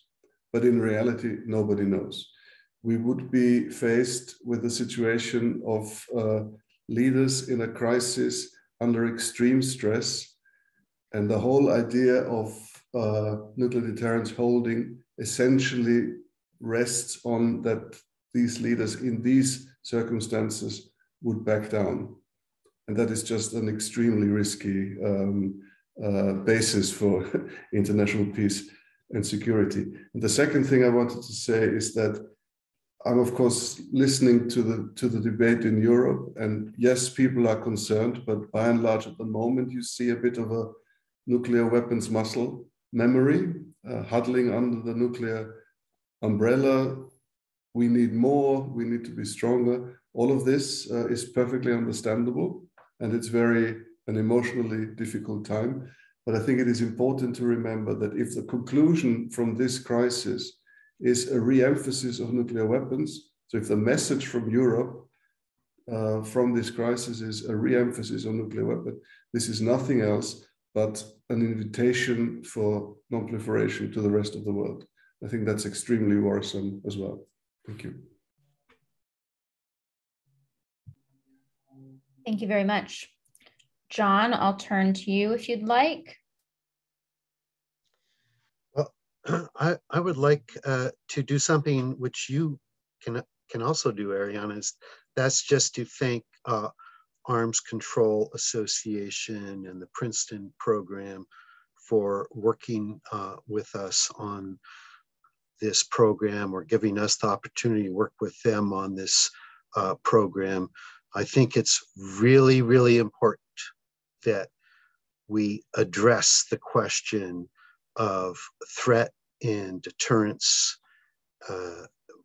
but in reality, nobody knows. We would be faced with a situation of leaders in a crisis under extreme stress, and the whole idea of nuclear deterrence holding essentially rests on that these leaders in these circumstances would back down. And that is just an extremely risky basis for international peace and security. And the second thing I wanted to say is that I'm, of course, listening to the debate in Europe, and yes, people are concerned, but by and large at the moment, you see a bit of a nuclear weapons muscle memory, huddling under the nuclear umbrella. We need more, we need to be stronger. All of this is perfectly understandable, and it's an emotionally difficult time. But I think it is important to remember that if the conclusion from this crisis is a re-emphasis of nuclear weapons, so if the message from Europe from this crisis is a re-emphasis on nuclear weapons, this is nothing else but an invitation for non-proliferation to the rest of the world. I think that's extremely worrisome as well. Thank you. Thank you very much. John, I'll turn to you if you'd like. Well, I would like to do something which you can can also do, Ariana, is that's just to thank Arms Control Association and the Princeton program for working with us on this program, or giving us the opportunity to work with them on this program. I think it's really, really important that we address the question of threat and deterrence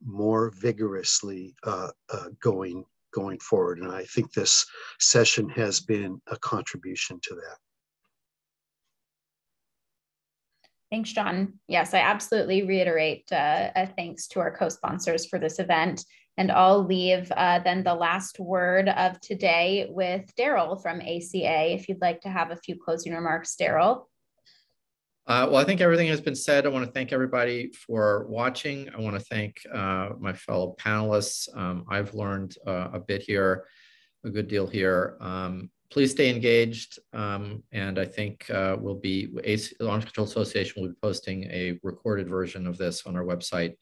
more vigorously going forward. And I think this session has been a contribution to that. Thanks, John. Yes, I absolutely reiterate a thanks to our co-sponsors for this event. And I'll leave then the last word of today with Daryl from ACA, if you'd like to have a few closing remarks, Daryl. Well, I think everything has been said. I want to thank everybody for watching. I want to thank my fellow panelists. I've learned a bit here, a good deal here. Please stay engaged. And I think we'll be, the Arms Control Association will be posting a recorded version of this on our website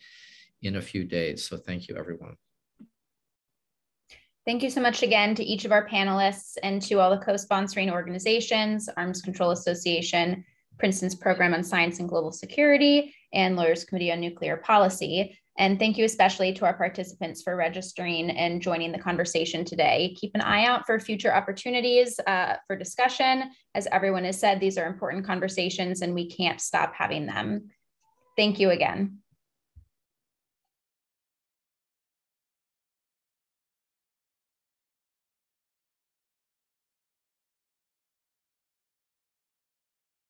in a few days. So thank you, everyone. Thank you so much again to each of our panelists and to all the co-sponsoring organizations, Arms Control Association, Princeton's Program on Science and Global Security, and Lawyers Committee on Nuclear Policy. And thank you especially to our participants for registering and joining the conversation today. Keep an eye out for future opportunities for discussion. As everyone has said, these are important conversations and we can't stop having them. Thank you again.